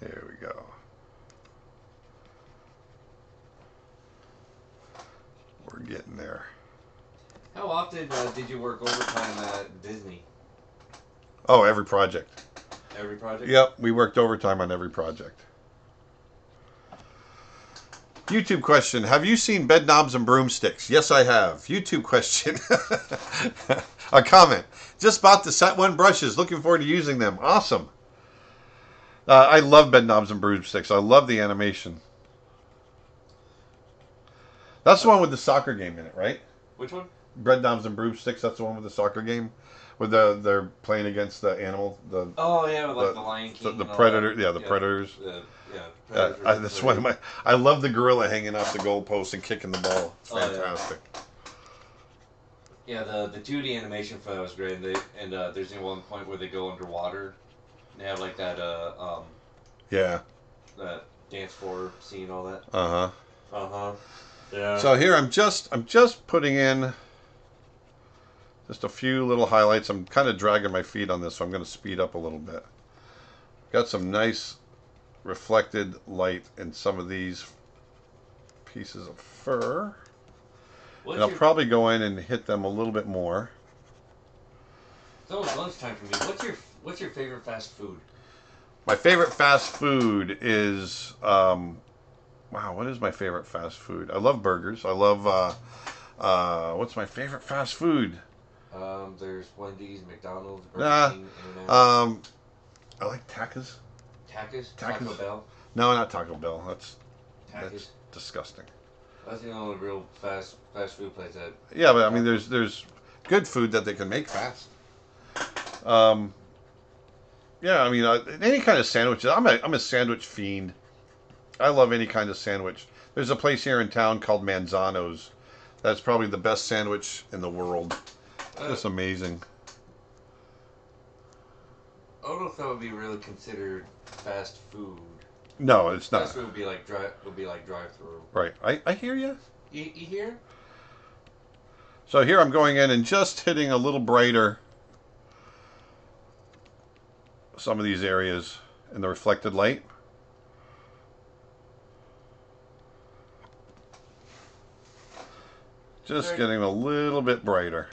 There we go. We're getting there. How often uh, did you work overtime at Disney? Oh, every project. Every project? Yep, we worked overtime on every project. YouTube question. Have you seen Bedknobs and Broomsticks? Yes, I have. YouTube question. A comment. Just bought the set one brushes. Looking forward to using them. Awesome. Uh, I love Bedknobs and Broomsticks. I love the animation. That's the one with the soccer game in it, right? Which one? Bedknobs and Broomsticks, that's the one with the soccer game, with the they're playing against the animal. The oh yeah, with like the, the Lion King. The, the predator, yeah, the yeah, predators. The, yeah, predators, uh, I, that's predators. One of my. I love the gorilla hanging off the goalpost and kicking the ball. It's fantastic. Oh, yeah. yeah, the the two D animation for that was great. And, they, and uh, there's one point where they go underwater. And they have like that. Uh, um, yeah. That dance floor scene, all that. Uh huh. Uh huh. Yeah. So here I'm just I'm just putting in. Just a few little highlights. I'm kind of dragging my feet on this, so I'm going to speed up a little bit. Got some nice reflected light in some of these pieces of fur. What's and I'll your... probably go in and hit them a little bit more. It's always lunchtime for me. What's your, what's your favorite fast food? My favorite fast food is... Um, wow, what is my favorite fast food? I love burgers. I love... Uh, uh, what's my favorite fast food? Um, there's Wendy's, McDonald's, Burger nah, King, Internet. Um, I like tacos. Tacos? Taco tacos. Bell? No, not Taco Bell. That's, that's disgusting. That's the only real fast fast food place that... Yeah, but I mean, there's there's good food that they can make fast. Um, yeah, I mean, uh, any kind of sandwiches. I'm a, I'm a sandwich fiend. I love any kind of sandwich. There's a place here in town called Manzano's. That's probably the best sandwich in the world. That's amazing. I don't know if that would be really considered fast food. No, it's not. Fast food would be like drive. Would be like drive-through. Right. I, I hear you. You you hear? So here I'm going in and just hitting a little brighter some of these areas in the reflected light. Just getting a little bit brighter.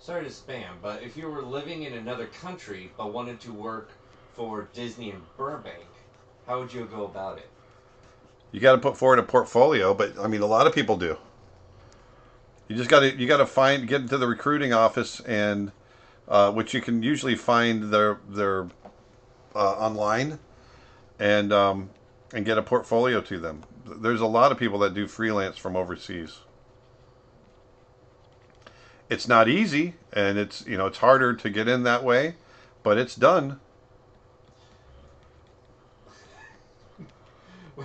Sorry to spam, but if you were living in another country but wanted to work for Disney in Burbank, how would you go about it? You got to put forward a portfolio, but I mean, a lot of people do. You just got to you got to find get into the recruiting office, and uh, which you can usually find their their uh, online, and um, and get a portfolio to them. There's a lot of people that do freelance from overseas. It's not easy, and it's, you know, it's harder to get in that way, but it's done.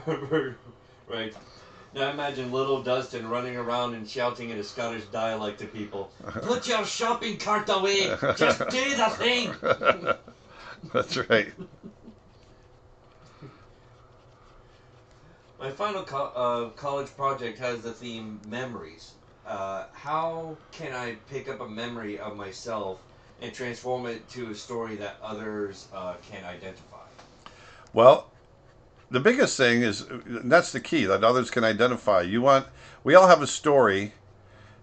Right. Now imagine little Dustin running around and shouting in a Scottish dialect to people, "Put your shopping cart away! Just do the thing!" That's right. My final co uh, college project has the theme memories. Uh, how can I pick up a memory of myself and transform it to a story that others uh, can identify? Well, the biggest thing is, and that's the key, that others can identify. You want, we all have a story,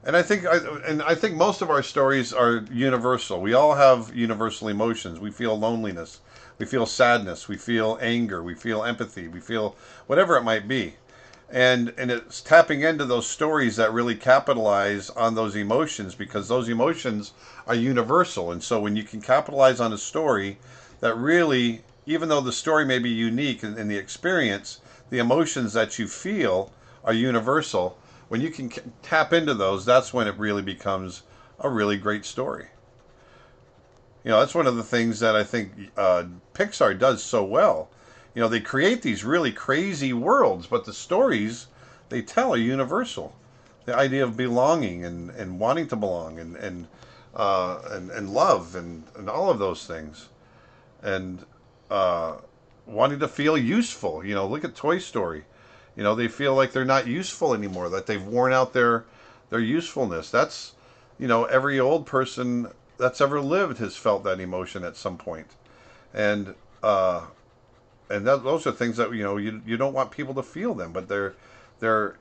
and I think, I, and I think most of our stories are universal. We all have universal emotions. We feel loneliness. We feel sadness. We feel anger. We feel empathy. We feel whatever it might be. And, and it's tapping into those stories that really capitalize on those emotions, because those emotions are universal. And so when you can capitalize on a story that really, even though the story may be unique in, in the experience, the emotions that you feel are universal. When you can tap into those, that's when it really becomes a really great story. You know, that's one of the things that I think uh, Pixar does so well. You know, they create these really crazy worlds, but the stories they tell are universal. The idea of belonging and, and wanting to belong and and, uh, and, and love and, and all of those things. And uh, wanting to feel useful. You know, look at Toy Story. You know, they feel like they're not useful anymore, that they've worn out their, their usefulness. That's, you know, every old person that's ever lived has felt that emotion at some point. And uh, and that, those are things that, you know, you, you don't want people to feel them, but they're they're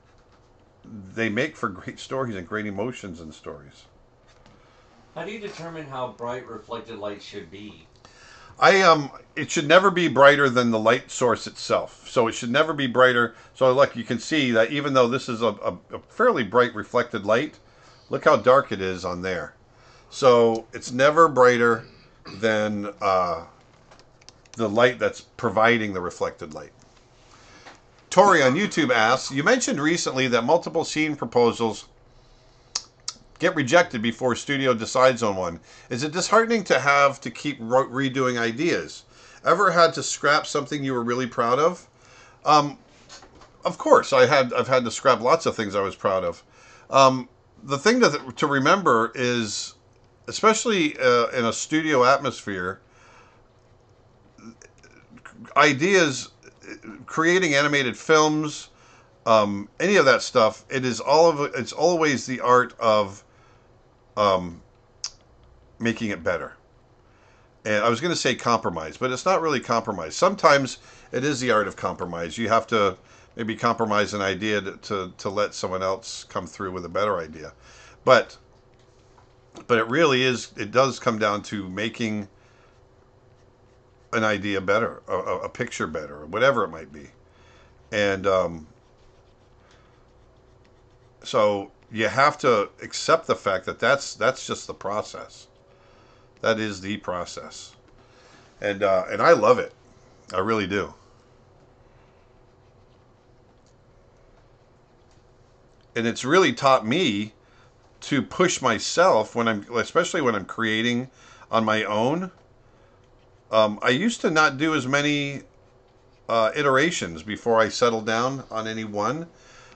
they make for great stories and great emotions and stories. How do you determine how bright reflected light should be? I um it should never be brighter than the light source itself. So it should never be brighter. So like you can see that even though this is a, a, a fairly bright reflected light, look how dark it is on there. So it's never brighter than uh, the light that's providing the reflected light. Tori on YouTube asks, you mentioned recently that multiple scene proposals get rejected before studio decides on one. Is it disheartening to have to keep redoing ideas? Ever had to scrap something you were really proud of? Um, of course, I had, I've had to scrap lots of things I was proud of. Um, the thing to, th to remember is, especially uh, in a studio atmosphere, ideas, creating animated films, um, any of that stuff, it is all of it's always the art of um, making it better. And I was going to say compromise, but it's not really compromise. Sometimes it is the art of compromise. You have to maybe compromise an idea to, to, to let someone else come through with a better idea. But But it really is, it does come down to making an idea better, a, a picture better, or whatever it might be. And um, so you have to accept the fact that that's, that's just the process. That is the process. And, uh, and I love it. I really do. And it's really taught me to push myself when I'm, especially when I'm creating on my own. Um, I used to not do as many uh, iterations before I settled down on any one,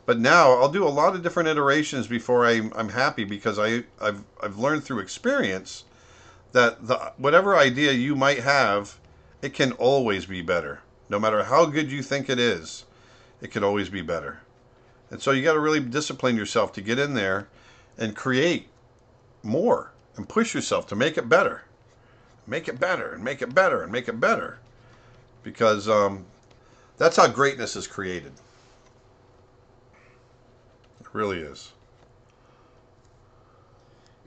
but now I'll do a lot of different iterations before I, I'm happy, because I, I've, I've learned through experience that the, whatever idea you might have, it can always be better. No matter how good you think it is, it could always be better. And so you got to really discipline yourself to get in there and create more and push yourself to make it better. Make it better and make it better and make it better. Because um, that's how greatness is created. It really is.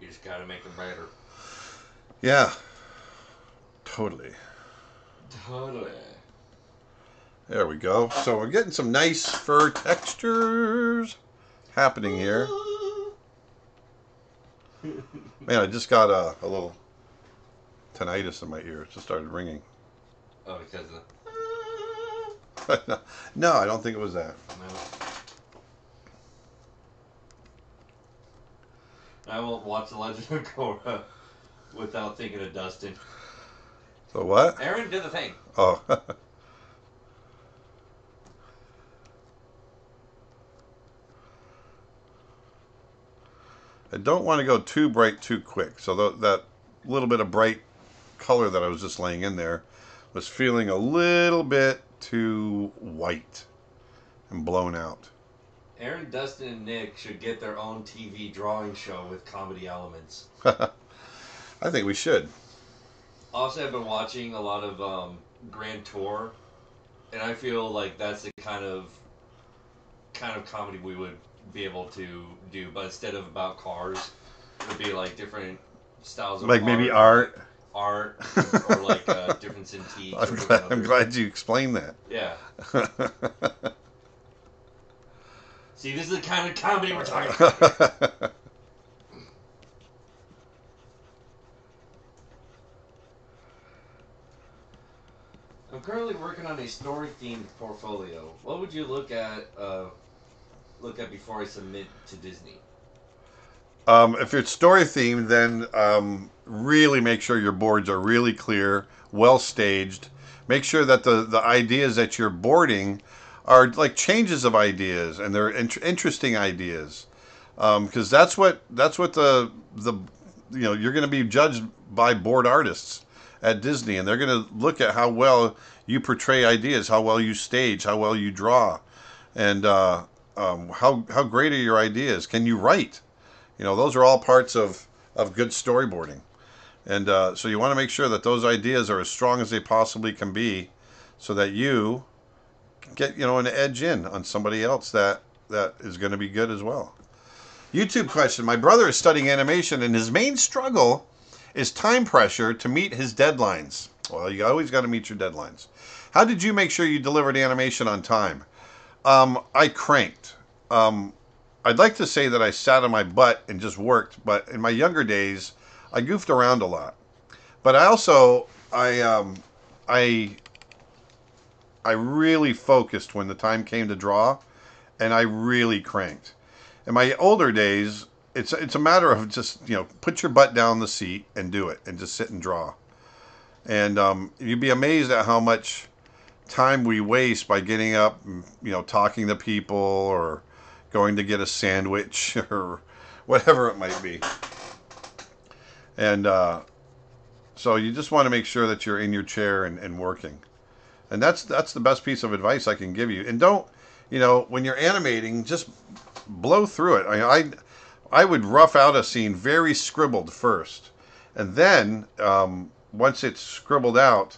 You just gotta make it better. Yeah. Totally. Totally. There we go. So we're getting some nice fur textures happening here. Man, I just got a, a little tinnitus in my ear. It just started ringing. Oh, because of the... No, I don't think it was that. No. I won't watch The Legend of Korra without thinking of Dustin. So what? Aaron, do the thing. Oh. I don't want to go too bright too quick, so that little bit of bright color that I was just laying in there was feeling a little bit too white and blown out. Aaron, Dustin, and Nick should get their own T V drawing show with comedy elements. I think we should. Also, I've been watching a lot of um, Grand Tour, and I feel like that's the kind of kind of comedy we would be able to do, but instead of about cars, it would be like different styles of like art, maybe art, art, or, or like uh, different Cintiq. I'm, glad, I'm glad you explained that. Yeah. See, this is the kind of comedy we're talking about. I'm currently working on a story-themed portfolio. What would you look at? Uh, look at before I submit to Disney? Um, if it's story-themed, then um, really make sure your boards are really clear, well-staged. Make sure that the, the ideas that you're boarding are like changes of ideas, and they're in interesting ideas. Because um, that's what that's what the, the you know, you're going to be judged by board artists at Disney, and they're going to look at how well you portray ideas, how well you stage, how well you draw, and uh, um, how how great are your ideas? Can you write? You know, those are all parts of of good storyboarding, and uh, so you want to make sure that those ideas are as strong as they possibly can be, so that you get you know an edge in on somebody else that that is going to be good as well. YouTube question: my brother is studying animation, and his main struggle is time pressure to meet his deadlines. Well, you always got to meet your deadlines. How did you make sure you delivered animation on time? Um, I cranked. Um, I'd like to say that I sat on my butt and just worked, but in my younger days, I goofed around a lot. But I also, I, um, I, I really focused when the time came to draw, and I really cranked. In my older days, It's, it's a matter of just, you know, put your butt down the seat and do it and just sit and draw. And um, you'd be amazed at how much time we waste by getting up, and, you know, talking to people or going to get a sandwich or whatever it might be. And uh, so you just want to make sure that you're in your chair and, and working. And that's, that's the best piece of advice I can give you. And don't, you know, when you're animating, just blow through it. I, I I would rough out a scene very scribbled first, and then um, once it's scribbled out,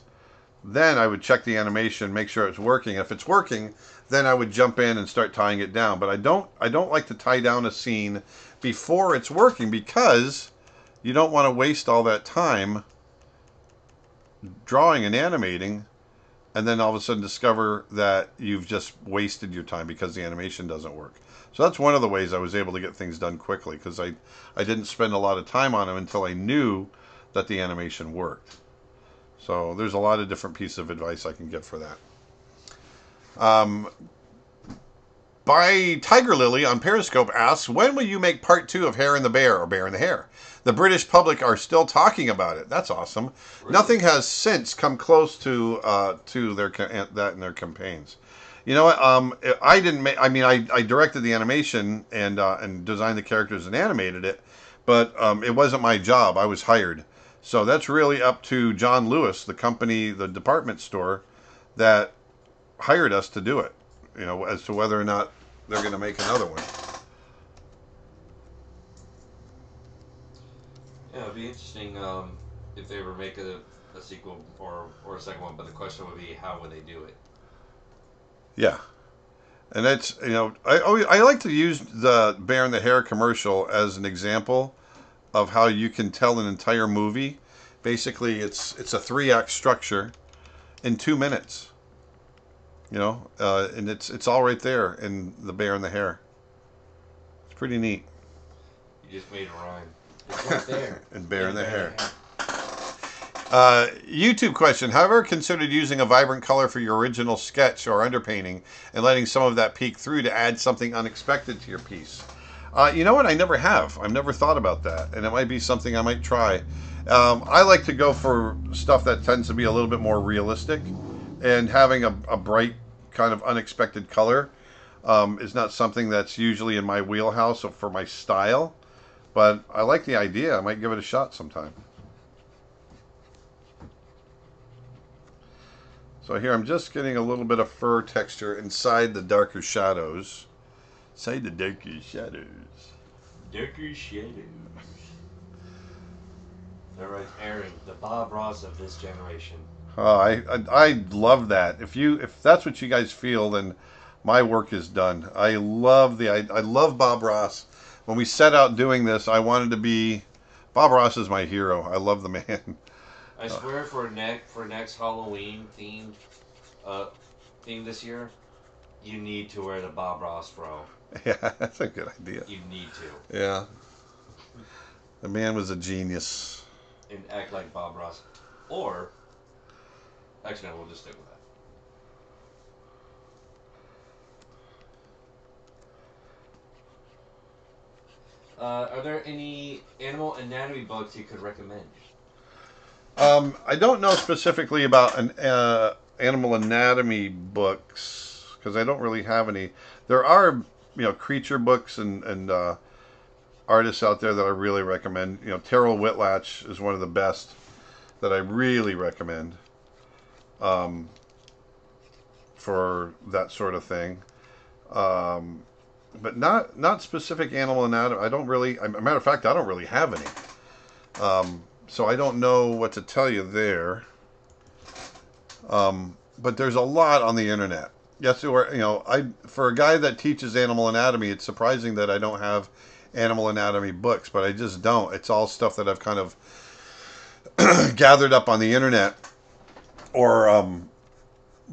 then I would check the animation, make sure it's working. If it's working, then I would jump in and start tying it down. But I don't, I don't like to tie down a scene before it's working, because you don't want to waste all that time drawing and animating, and then all of a sudden discover that you've just wasted your time because the animation doesn't work. So that's one of the ways I was able to get things done quickly, because I, I didn't spend a lot of time on them until I knew that the animation worked. So there's a lot of different pieces of advice I can give for that. Um, by Tiger Lily on Periscope asks, when will you make part two of Hair and the Bear, or Bear and the Hair? The British public are still talking about it. That's awesome. Really? Nothing has since come close to uh, to their that in their campaigns. You know, um, I didn't make, I mean, I, I directed the animation and, uh, and designed the characters and animated it, but um, it wasn't my job. I was hired. So that's really up to John Lewis, the company, the department store that hired us to do it, you know, as to whether or not they're going to make another one. Yeah, it'd be interesting um, if they ever make a, a sequel or, or a second one, but the question would be, how would they do it? Yeah, and that's, you know, I, I like to use the Bear and the Hare commercial as an example of how you can tell an entire movie. Basically, it's it's a three-act structure in two minutes, you know, uh, and it's it's all right there in the Bear and the Hare. It's pretty neat. You just made a rhyme. It's right there. And Bear and, and the Hare. Uh, YouTube question. Have you ever considered using a vibrant color for your original sketch or underpainting and letting some of that peek through to add something unexpected to your piece? Uh, you know what? I never have. I've never thought about that, and it might be something I might try. Um, I like to go for stuff that tends to be a little bit more realistic, and having a, a bright kind of unexpected color um, is not something that's usually in my wheelhouse for my style. But I like the idea. I might give it a shot sometime. So here I'm just getting a little bit of fur texture inside the darker shadows. Inside the darker shadows. Darker shadows. There was Aaron, the Bob Ross of this generation. Oh, I, I I love that. If you if that's what you guys feel, then my work is done. I love the I, I love Bob Ross. When we set out doing this, I wanted to be Bob Ross is my hero. I love the man. I swear for next for next Halloween theme uh theme this year, you need to wear the Bob Ross fro. Yeah, that's a good idea. You need to. Yeah. The man was a genius. And act like Bob Ross. Or actually, no, we'll just stick with that. Uh, are there any animal anatomy books you could recommend? Um, I don't know specifically about an uh, animal anatomy books because I don't really have any. There are, you know, creature books and, and uh, artists out there that I really recommend. You know, Terrell Whitlatch is one of the best that I really recommend. Um, for that sort of thing, um, but not not specific animal anatomy. I don't really. As a matter of fact, I don't really have any, um, so I don't know what to tell you there. Um, but there's a lot on the internet. Yes, you know, I for a guy that teaches animal anatomy, it's surprising that I don't have animal anatomy books, but I just don't. It's all stuff that I've kind of gathered up on the internet. Or um,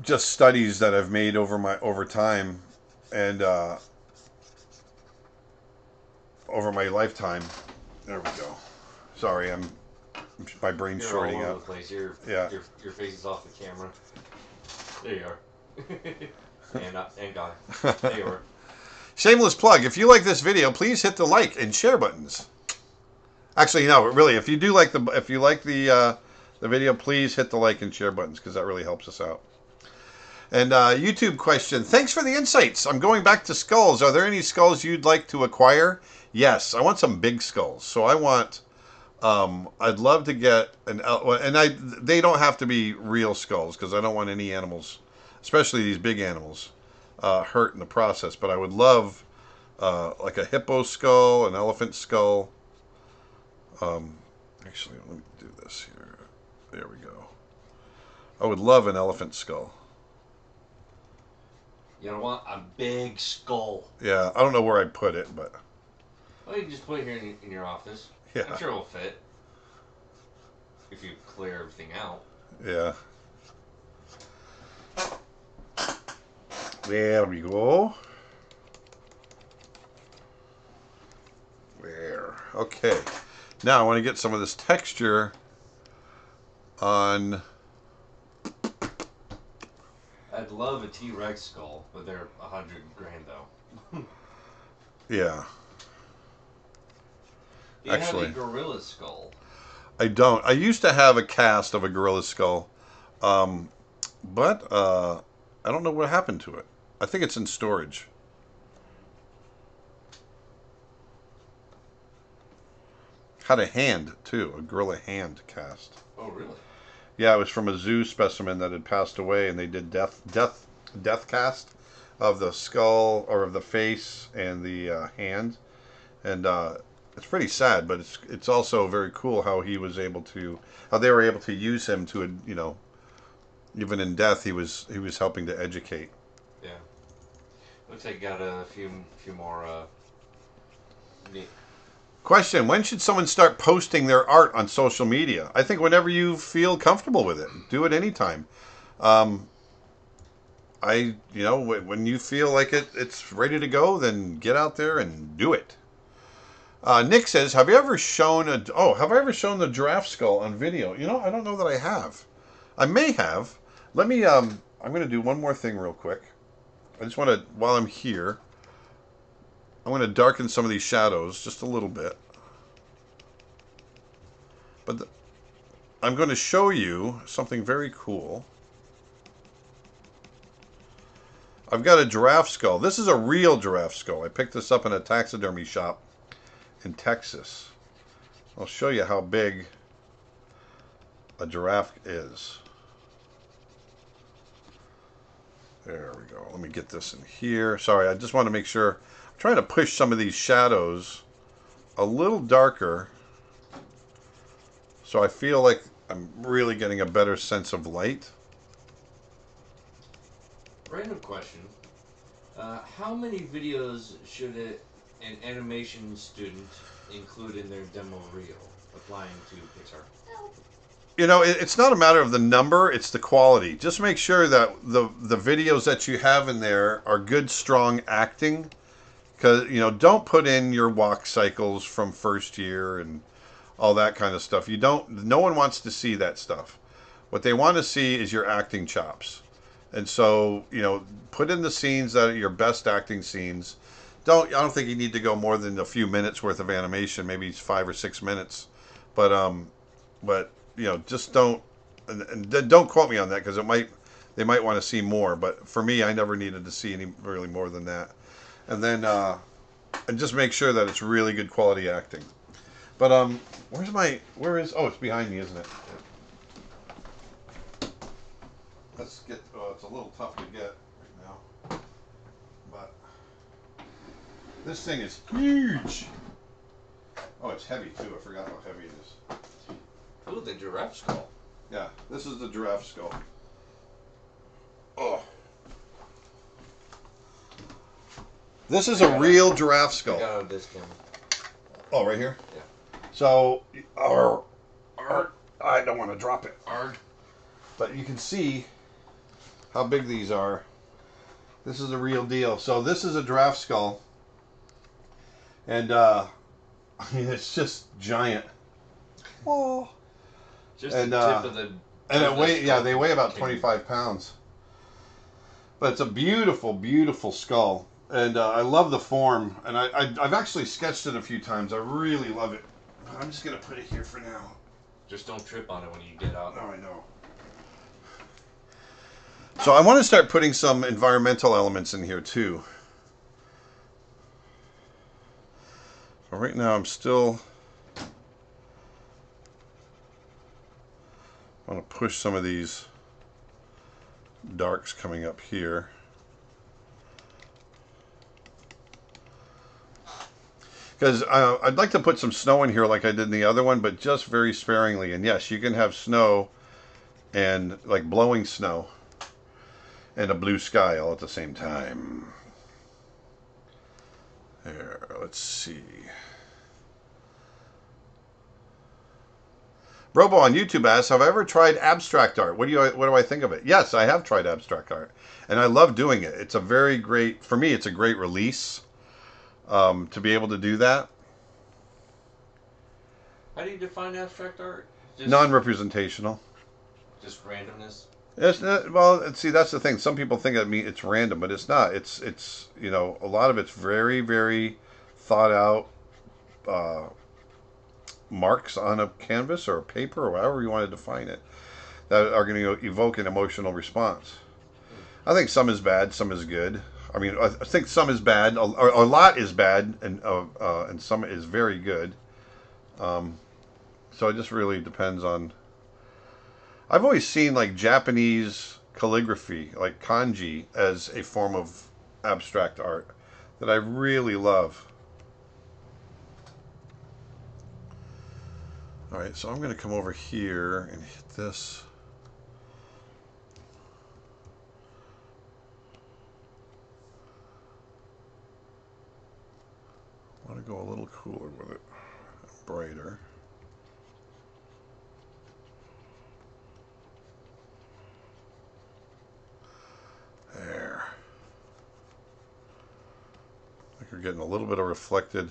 just studies that I've made over my over time, and uh, over my lifetime. There we go. Sorry, I'm my brain's you're shorting all over up. The place. You're, yeah, your your face is off the camera. There you are. and uh, and God, there you are. Shameless plug. If you like this video, please hit the like and share buttons. Actually, no, really. If you do like the if you like the uh, the video, please hit the like and share buttons because that really helps us out. And uh, YouTube question. Thanks for the insights. I'm going back to skulls. Are there any skulls you'd like to acquire? Yes, I want some big skulls. So I want, um, I'd love to get an, and I, they don't have to be real skulls because I don't want any animals, especially these big animals, uh, hurt in the process. But I would love uh, like a hippo skull, an elephant skull. Um, actually, let me do this here. There we go. I would love an elephant skull. You don't want a big skull. Yeah, I don't know where I'd put it, but... Well, you can just put it here in, in your office. Yeah. I'm sure it'll fit. If you clear everything out. Yeah. There we go. There. Okay. Now I want to get some of this texture... on I'd love a T-Rex skull, but they're a hundred grand though. Yeah. Do you actually have a gorilla skull? I don't. I used to have a cast of a gorilla skull. Um but uh I don't know what happened to it. I think it's in storage. Had a hand too, a gorilla hand cast. Oh really? Yeah, it was from a zoo specimen that had passed away, and they did death, death, death cast of the skull or of the face and the uh, hand, and uh, it's pretty sad, but it's it's also very cool how he was able to, how they were able to use him to, you know, even in death he was he was helping to educate. Yeah, looks like got a few few more. Uh, neat. Question, when should someone start posting their art on social media? I think whenever you feel comfortable with it. Do it anytime. Um, I, you know, w when you feel like it, it's ready to go, then get out there and do it. Uh, Nick says, have you ever shown a, oh, have I ever shown the giraffe skull on video? You know, I don't know that I have. I may have. Let me, um, I'm going to do one more thing real quick. I just want to, while I'm here... I'm going to darken some of these shadows just a little bit. But the, I'm going to show you something very cool. I've got a giraffe skull. This is a real giraffe skull. I picked this up in a taxidermy shop in Texas. I'll show you how big a giraffe is. There we go. Let me get this in here. Sorry, I just want to make sure. I'm trying to push some of these shadows a little darker, so I feel like I'm really getting a better sense of light. Random question. Uh, how many videos should it, an animation student include in their demo reel applying to Pixar? You know, it, it's not a matter of the number, it's the quality. Just make sure that the, the videos that you have in there are good, strong acting. Because, you know, don't put in your walk cycles from first year and all that kind of stuff. You don't, no one wants to see that stuff. What they want to see is your acting chops. And so, you know, put in the scenes that are your best acting scenes. Don't, I don't think you need to go more than a few minutes worth of animation, maybe it's five or six minutes. But, um, but you know, just don't, and, and don't quote me on that, because it might, they might want to see more. But for me, I never needed to see any really more than that. And then, uh, and just make sure that it's really good quality acting. But, um, where's my, where is, oh, it's behind me, isn't it? Let's get, oh, it's a little tough to get right now, but this thing is huge. Oh, it's heavy too. I forgot how heavy it is. Ooh, the giraffe skull. Yeah, this is the giraffe skull. Oh. This is a real giraffe skull. I got out of this camera. Oh, right here? Yeah. So, argh, argh, I don't want to drop it, argh. But you can see how big these are. This is the real deal. So this is a giraffe skull, and uh, I mean, it's just giant. Oh, just and, the tip uh, of the. And it weigh, yeah, they weigh about twenty-five pounds. But it's a beautiful, beautiful skull, and uh, I love the form. And I, I, I've actually sketched it a few times. I really love it. I'm just gonna put it here for now. Just don't trip on it when you get out. Oh, I know. So I want to start putting some environmental elements in here too. So right now I'm still, I want to push some of these darks coming up here. Because uh, I'd like to put some snow in here like I did in the other one, but just very sparingly. And yes, you can have snow and like blowing snow and a blue sky all at the same time. There, let's see. Robo on YouTube asks, have I ever tried abstract art? What do you, what do I think of it? Yes, I have tried abstract art, and I love doing it. It's a very great, for me, it's a great release um, to be able to do that. How do you define abstract art? Non-representational. Just randomness? It's not, well, see, that's the thing. Some people think that me it's random, but it's not. It's it's you know, a lot of it's very very thought out uh, marks on a canvas or a paper or however you want to define it that are going to evoke an emotional response. I think some is bad, some is good. I mean, I think some is bad, a, a lot is bad, and uh, uh, and some is very good. Um, so it just really depends on. I've always seen like Japanese calligraphy, like kanji, as a form of abstract art that I really love. All right, so I'm going to come over here and hit this. I want to go a little cooler with it, brighter. There. I think you're getting a little bit of reflected.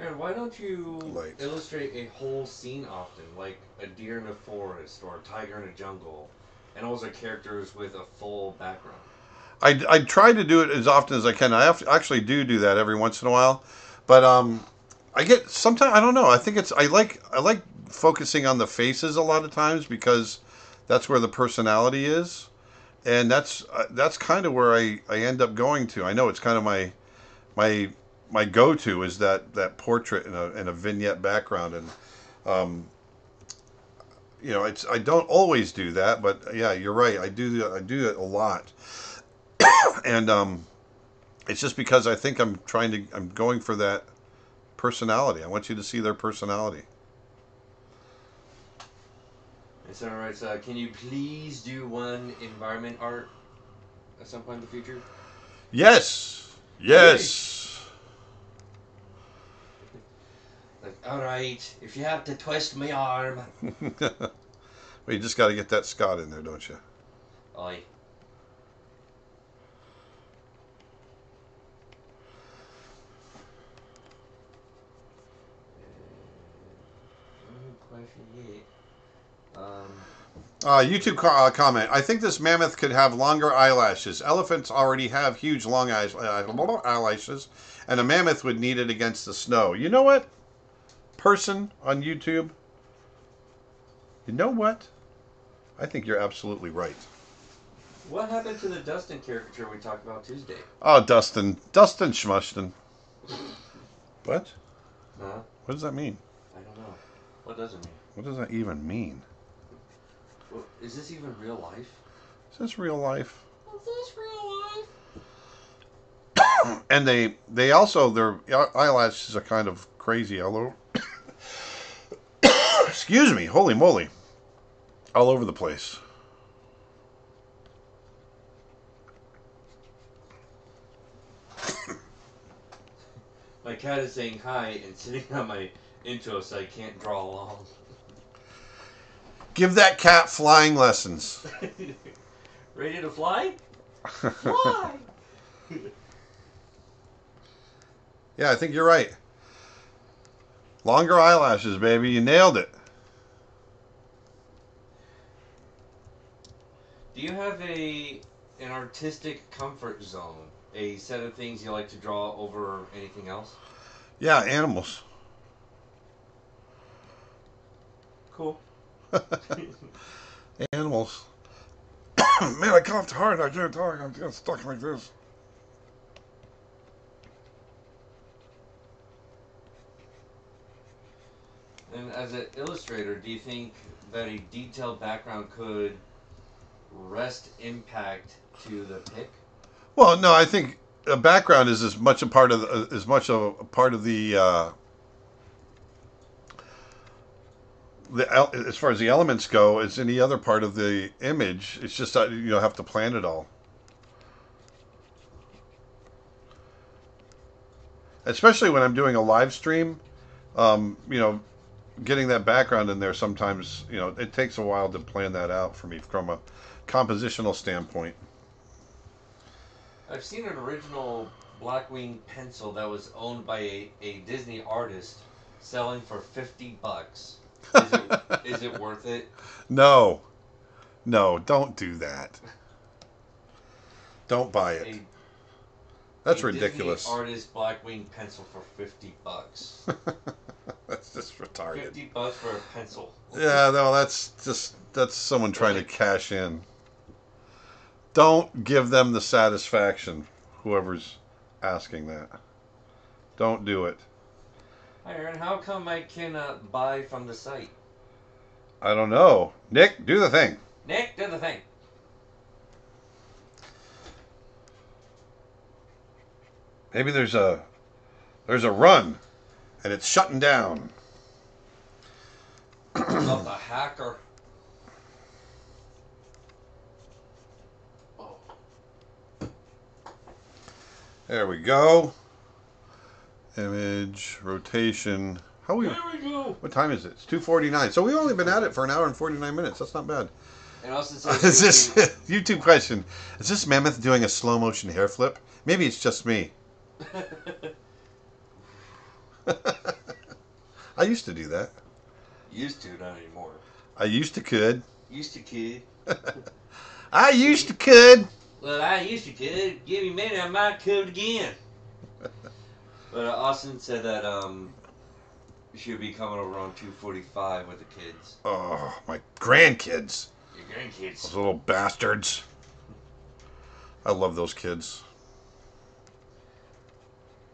And why don't you light. Illustrate a whole scene often, like a deer in a forest or a tiger in a jungle, and those are characters with a full background? I, I try to do it as often as I can. I have to actually do do that every once in a while, but um, I get sometimes I don't know. I think it's I like I like focusing on the faces a lot of times because. That's where the personality is, and that's uh, that's kind of where I, I end up going to. I know it's kind of my my my go-to is that that portrait in a, in a vignette background, and um, you know, it's I don't always do that, but yeah, you're right, I do I do it a lot, and um, it's just because I think I'm trying to I'm going for that personality. I want you to see their personality. And someone writes, uh, can you please do one environment art at some point in the future? Yes. Yes. Like, all right, if you have to twist my arm. Well, you just got to get that Scott in there, don't you? Aye. Um, uh, YouTube co uh, comment. I think this mammoth could have longer eyelashes. Elephants already have huge long eyes, uh, eyelashes, and a mammoth would need it against the snow. You know what, person on YouTube? You know what? I think you're absolutely right. What happened to the Dustin caricature we talked about Tuesday? Oh, Dustin. Dustin Schmushton. What? Huh? What does that mean? I don't know. What does it mean? What does that even mean? Well, is this even real life? Is this real life? Is this real life? And they they also, their eyelashes are kind of crazy yellow. Excuse me, holy moly. All over the place. My cat is saying hi and sitting on my intro so I can't draw along. Give that cat flying lessons. Ready to fly? Fly! Yeah, I think you're right. Longer eyelashes, baby. You nailed it. Do you have a an artistic comfort zone? A set of things you like to draw over anything else? Yeah, animals. Cool. Animals. Man, I coughed hard. I can't talk. I'm just stuck like this. And as an illustrator, do you think that a detailed background could rest impact to the pic? Well, no. I think a background is as much a part of the, as much of a part of the. Uh, The, as far as the elements go, as any other part of the image. It's just that you have to plan it all. Especially when I'm doing a live stream, um, you know, getting that background in there sometimes, you know, it takes a while to plan that out for me from a compositional standpoint. I've seen an original Blackwing pencil that was owned by a, a Disney artist selling for fifty bucks. Is it, is it worth it? No. No, don't do that. Don't buy it. A, That's a ridiculous. Disney artist Blackwing pencil for fifty bucks. That's just retarded. fifty bucks for a pencil. Yeah, no, that's just that's someone trying really? to cash in. Don't give them the satisfaction, whoever's asking that. Don't do it. Hi Aaron, how come I cannot buy from the site? I don't know. Nick, do the thing. Nick, do the thing. Maybe there's a there's a run, and it's shutting down. Not the hacker. Oh. There we go. Image, rotation. How we, there we go. What time is it? It's two forty-nine. So we've only been at it for an hour and forty-nine minutes. That's not bad. And also says, is this YouTube question? Is this mammoth doing a slow motion hair flip? Maybe it's just me. I used to do that. Used to, not anymore. I used to could. Used to could. I used to could. Well, I used to could. Give me a minute, I might could again. But uh, Austin said that um, she'll be coming over on two forty-five with the kids. Oh, my grandkids. Your grandkids. Those little bastards. I love those kids.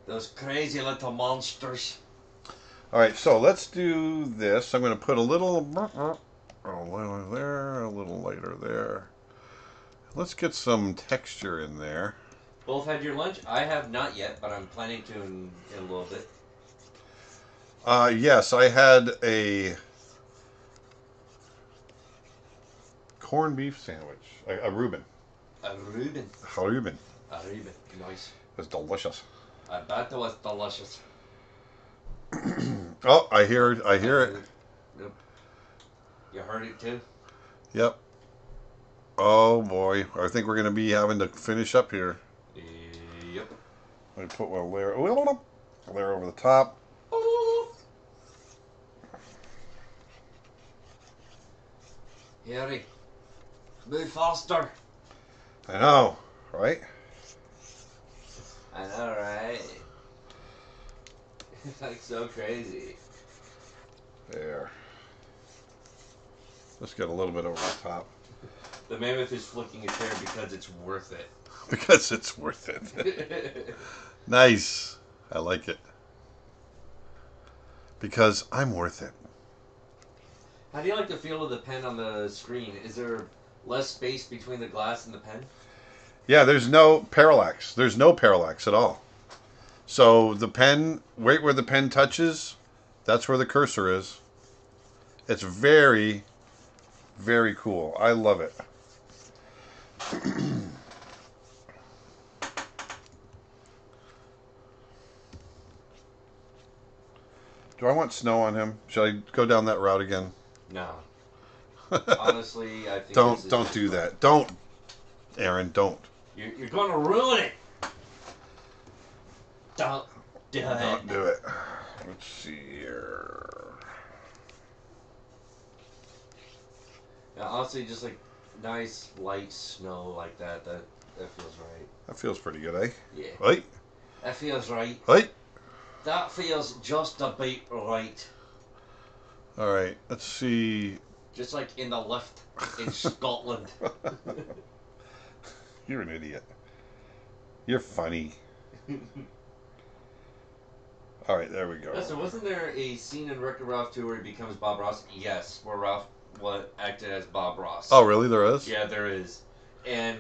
Those crazy little monsters. All right, so let's do this. I'm going to put a little, a little there, a little later there. Let's get some texture in there. Both had your lunch? I have not yet, but I'm planning to in, in a little bit. Uh, yes, I had a corned beef sandwich. A, a Reuben. A Reuben. A Reuben. A Reuben. Nice. It was delicious. I bet it was delicious. Oh, I hear, I hear it. Nope. You heard it too? Yep. Oh boy, I think we're going to be having to finish up here. Yep. Let me put one layer, oh, layer over the top. Oh. Harry, move faster. I know, right? I know, right? It's like so crazy. There. Let's get a little bit over the top. The mammoth is flicking his hair because it's worth it. Because it's worth it. Nice. I like it. Because I'm worth it. How do you like the feel of the pen on the screen? Is there less space between the glass and the pen? Yeah, there's no parallax. There's no parallax at all. So the pen, right where the pen touches, that's where the cursor is. It's very, very cool. I love it. Do I want snow on him? Should I go down that route again? No. Honestly, I think don't don't do that. Don't, Aaron. Don't. You're you're going to ruin it. Don't do it. Don't do it. Let's see here. Now, honestly, just like nice light snow like that. That that feels right. That feels pretty good, eh? Yeah. Right. That feels right. Right. That feels just about right. All right. Let's see. Just like in the lift in Scotland. You're an idiot. You're funny. All right, there we go. Listen, wasn't there a scene in Wreck-It Ralph two where he becomes Bob Ross? Yes, where Ralph what acted as Bob Ross. Oh, really? There is? Yeah, there is. And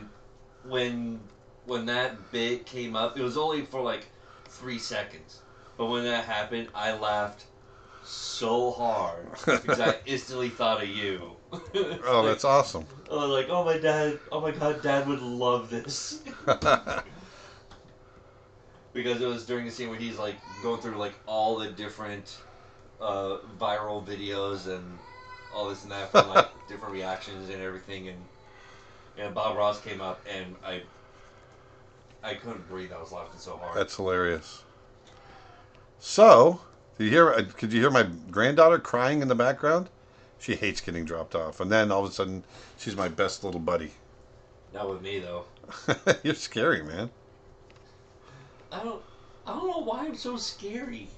when when that bit came up, it was only for like three seconds. But when that happened, I laughed so hard because I instantly thought of you. Oh, like, that's awesome. I was like, oh my dad, oh my god, Dad would love this. Because it was during the scene where he's like going through like all the different uh, viral videos and all this and that from like different reactions and everything, and and Bob Ross came up and I I couldn't breathe. I was laughing so hard. That's hilarious. So, did you hear? Could you hear my granddaughter crying in the background? She hates getting dropped off, and then all of a sudden, she's my best little buddy. Not with me though. You're scary, man. I don't, I don't know why I'm so scary.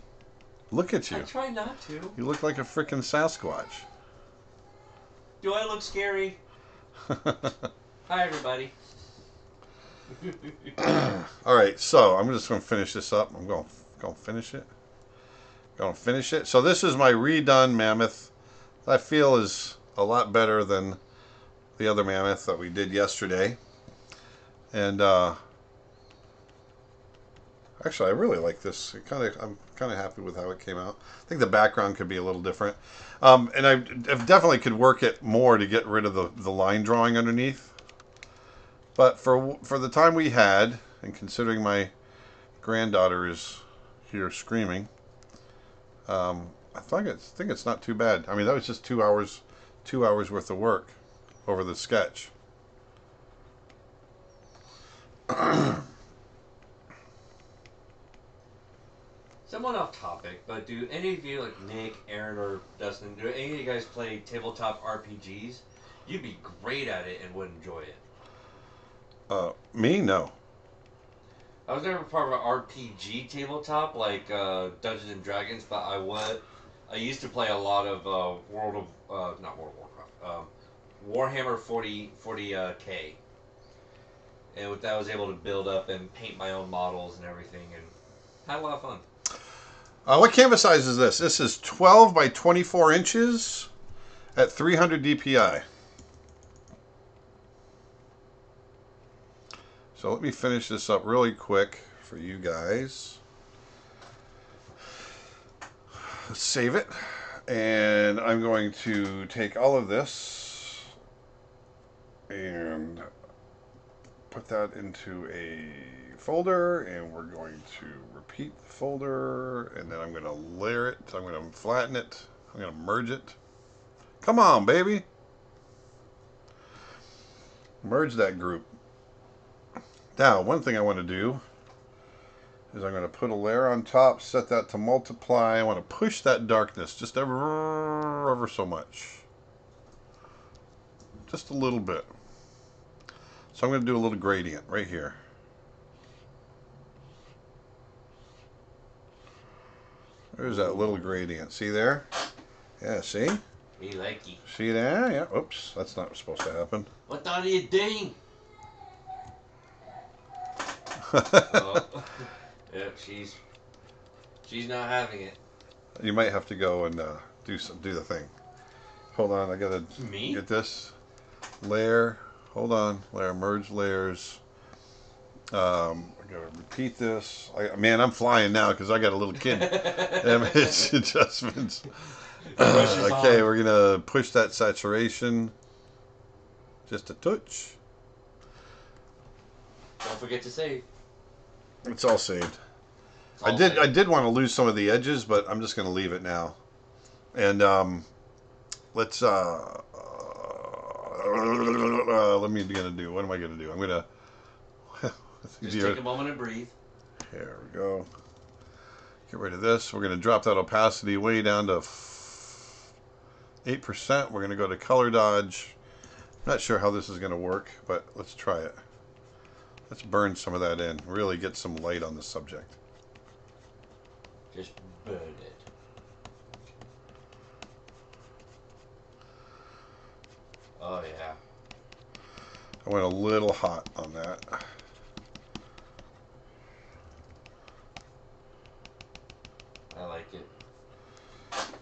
Look at you. I try not to. You look like a freaking Sasquatch. Do I look scary? Hi, everybody. All right, so I'm just going to finish this up. I'm going to finish it. Going to finish it. So this is my redone mammoth. I feel is a lot better than the other mammoth that we did yesterday. And, uh... actually, I really like this. It kind of, I'm kind of happy with how it came out. I think the background could be a little different. Um, and I, I definitely could work it more to get rid of the, the line drawing underneath. But for, for the time we had, and considering my granddaughter is here screaming, um, I think it's, think it's not too bad. I mean, that was just two hours, two hours worth of work over the sketch. Somewhat off topic, but do any of you, like Nick, Aaron, or Dustin, do any of you guys play tabletop R P Gs? You'd be great at it and would enjoy it. Uh, me? No. I was never part of an R P G tabletop, like uh, Dungeons and Dragons, but I would. I used to play a lot of uh, World of, uh, not World of Warcraft, um, Warhammer forty K. And with that, I was able to build up and paint my own models and everything, and had a lot of fun. Uh, what canvas size is this? This is twelve by twenty-four inches at three hundred D P I. So let me finish this up really quick for you guys. Let's save it. And I'm going to take all of this and put that into a folder, and we're going to repeat the folder, and then I'm going to layer it, I'm going to flatten it, I'm going to merge it. Come on, baby! Merge that group. Now, one thing I want to do is I'm going to put a layer on top, set that to multiply. I want to push that darkness just ever, ever so much. Just a little bit. So I'm going to do a little gradient right here. There's that little gradient. See there? Yeah, see? Be likey. See there? Yeah. Oops, that's not supposed to happen. What are you doing? Oh. Yep, she's she's not having it. You might have to go and uh, do some do the thing. Hold on, I gotta Me? get this layer. Hold on, layer, merge layers. Um, I gotta repeat this. I, man, I'm flying now because I got a little kid. Image adjustments. Uh, okay, on. We're gonna push that saturation just a touch. Don't forget to save. It's all saved. It's all I did. Saved. I did want to lose some of the edges, but I'm just going to leave it now. And um, let's. Uh, uh, let me gonna do. What am I going to do? I'm going to. Just take a moment and breathe. Here we go. Get rid of this. We're going to drop that opacity way down to eight percent. We're going to go to color dodge. I'm not sure how this is going to work, but let's try it. Let's burn some of that in. Really get some light on the subject. Just burn it. Oh, yeah. I went a little hot on that. I like it.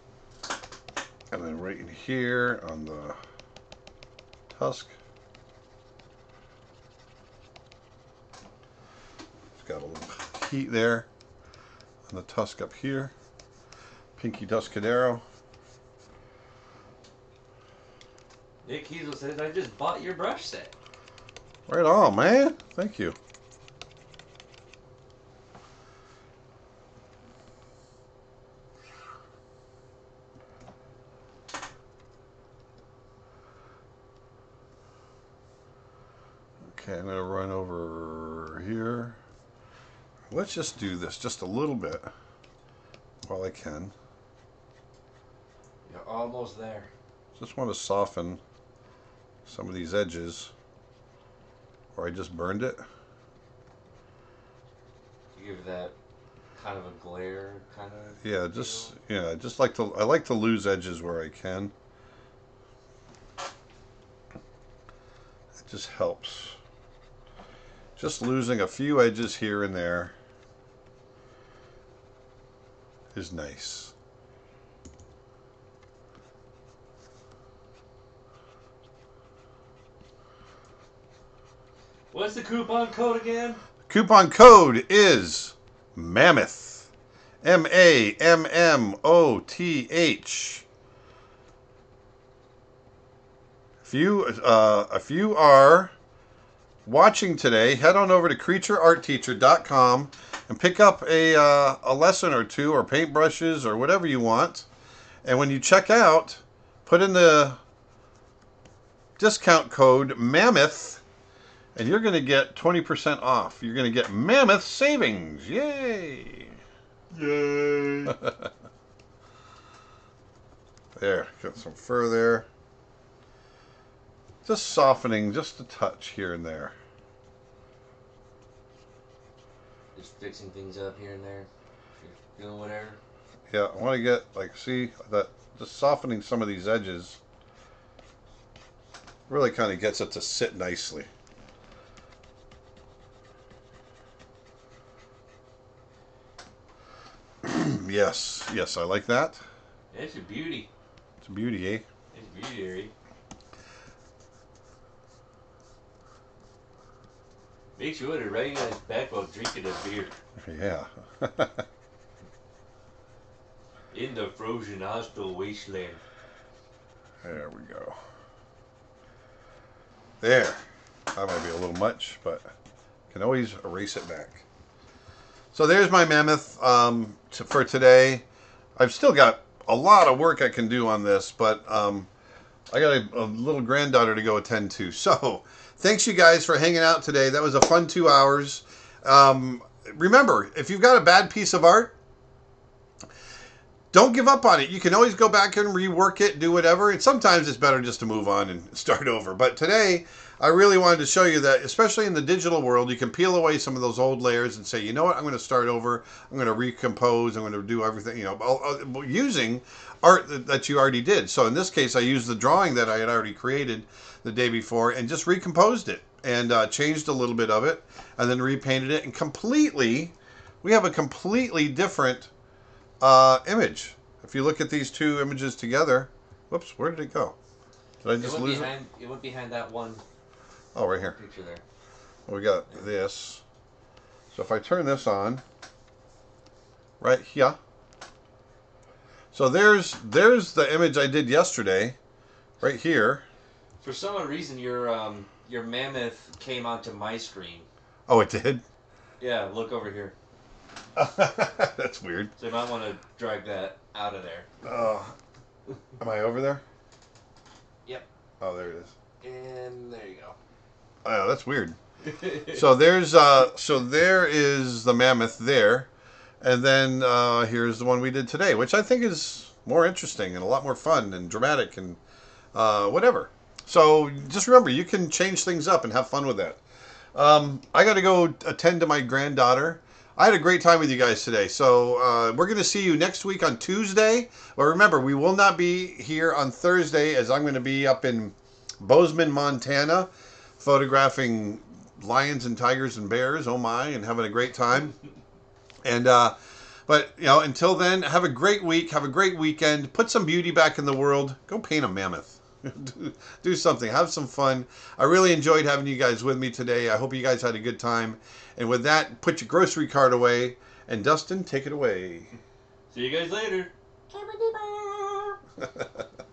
And then right in here on the tusk. Got a little heat there on the tusk up here. Pinky Tuscadero. Nick Kiesel says, I just bought your brush set. Right on, man. Thank you. Okay, I'm going to run over here. Let's just do this just a little bit while I can. You're almost there. Just want to soften some of these edges where I just burned it. You give that kind of a glare, kind of. Yeah, just feel? yeah, just like to I like to lose edges where I can. It just helps. Just losing a few edges here and there is nice. What's the coupon code again? Coupon code is Mammoth. M A M M O T H. If you uh, if you are watching today, head on over to creature art teacher dot com and pick up a, uh, a lesson or two or paintbrushes or whatever you want. And when you check out, put in the discount code Mammoth and you're going to get twenty percent off. You're going to get Mammoth savings. Yay! Yay! There, got some fur there. Just softening just a touch here and there. Just fixing things up here and there. You're doing whatever. Yeah, I want to get, like, see, that just softening some of these edges really kind of gets it to sit nicely. Yes, yes, I like that. It's a beauty. It's a beauty, eh? It's a beauty, eh? Makes you want to write on his back while drinking a beer. Yeah. In the frozen hostile wasteland. There we go. There. That might be a little much, but can always erase it back. So there's my mammoth um, to, for today. I've still got a lot of work I can do on this, but um, I got a, a little granddaughter to go attend to. So thanks you guys for hanging out today. That was a fun two hours. Um, remember, if you've got a bad piece of art, don't give up on it. You can always go back and rework it, do whatever. And sometimes it's better just to move on and start over. But today, I really wanted to show you that, especially in the digital world, you can peel away some of those old layers and say, you know what, I'm going to start over. I'm going to recompose. I'm going to do everything, you know, using art that you already did. So in this case, I used the drawing that I had already created the day before and just recomposed it and uh, changed a little bit of it and then repainted it. And completely, we have a completely different Uh, image. If you look at these two images together, whoops, where did it go? Did I just it lose behind, it? It went behind that one. Oh, right here. Picture there. We got there. This. So if I turn this on, right here. So there's there's the image I did yesterday, right here. For some reason, your um your mammoth came onto my screen. Oh, it did? Yeah. Look over here. That's weird. So you might want to drag that out of there. Oh, am I over there? Yep. Oh, there it is. And there you go. Oh, that's weird. So there's uh, so there is the mammoth there, and then uh, here's the one we did today, which I think is more interesting and a lot more fun and dramatic and uh, whatever. So just remember, you can change things up and have fun with that. Um, I got to go attend to my granddaughter. I had a great time with you guys today, so uh, we're going to see you next week on Tuesday. But remember, we will not be here on Thursday, as I'm going to be up in Bozeman, Montana, photographing lions and tigers and bears, oh my, and having a great time. And uh, but, you know, until then, have a great week, have a great weekend, put some beauty back in the world, go paint a mammoth. do, do something, have some fun. I really enjoyed having you guys with me today. I hope you guys had a good time. And with that, put your grocery cart away. And Dustin, take it away. See you guys later.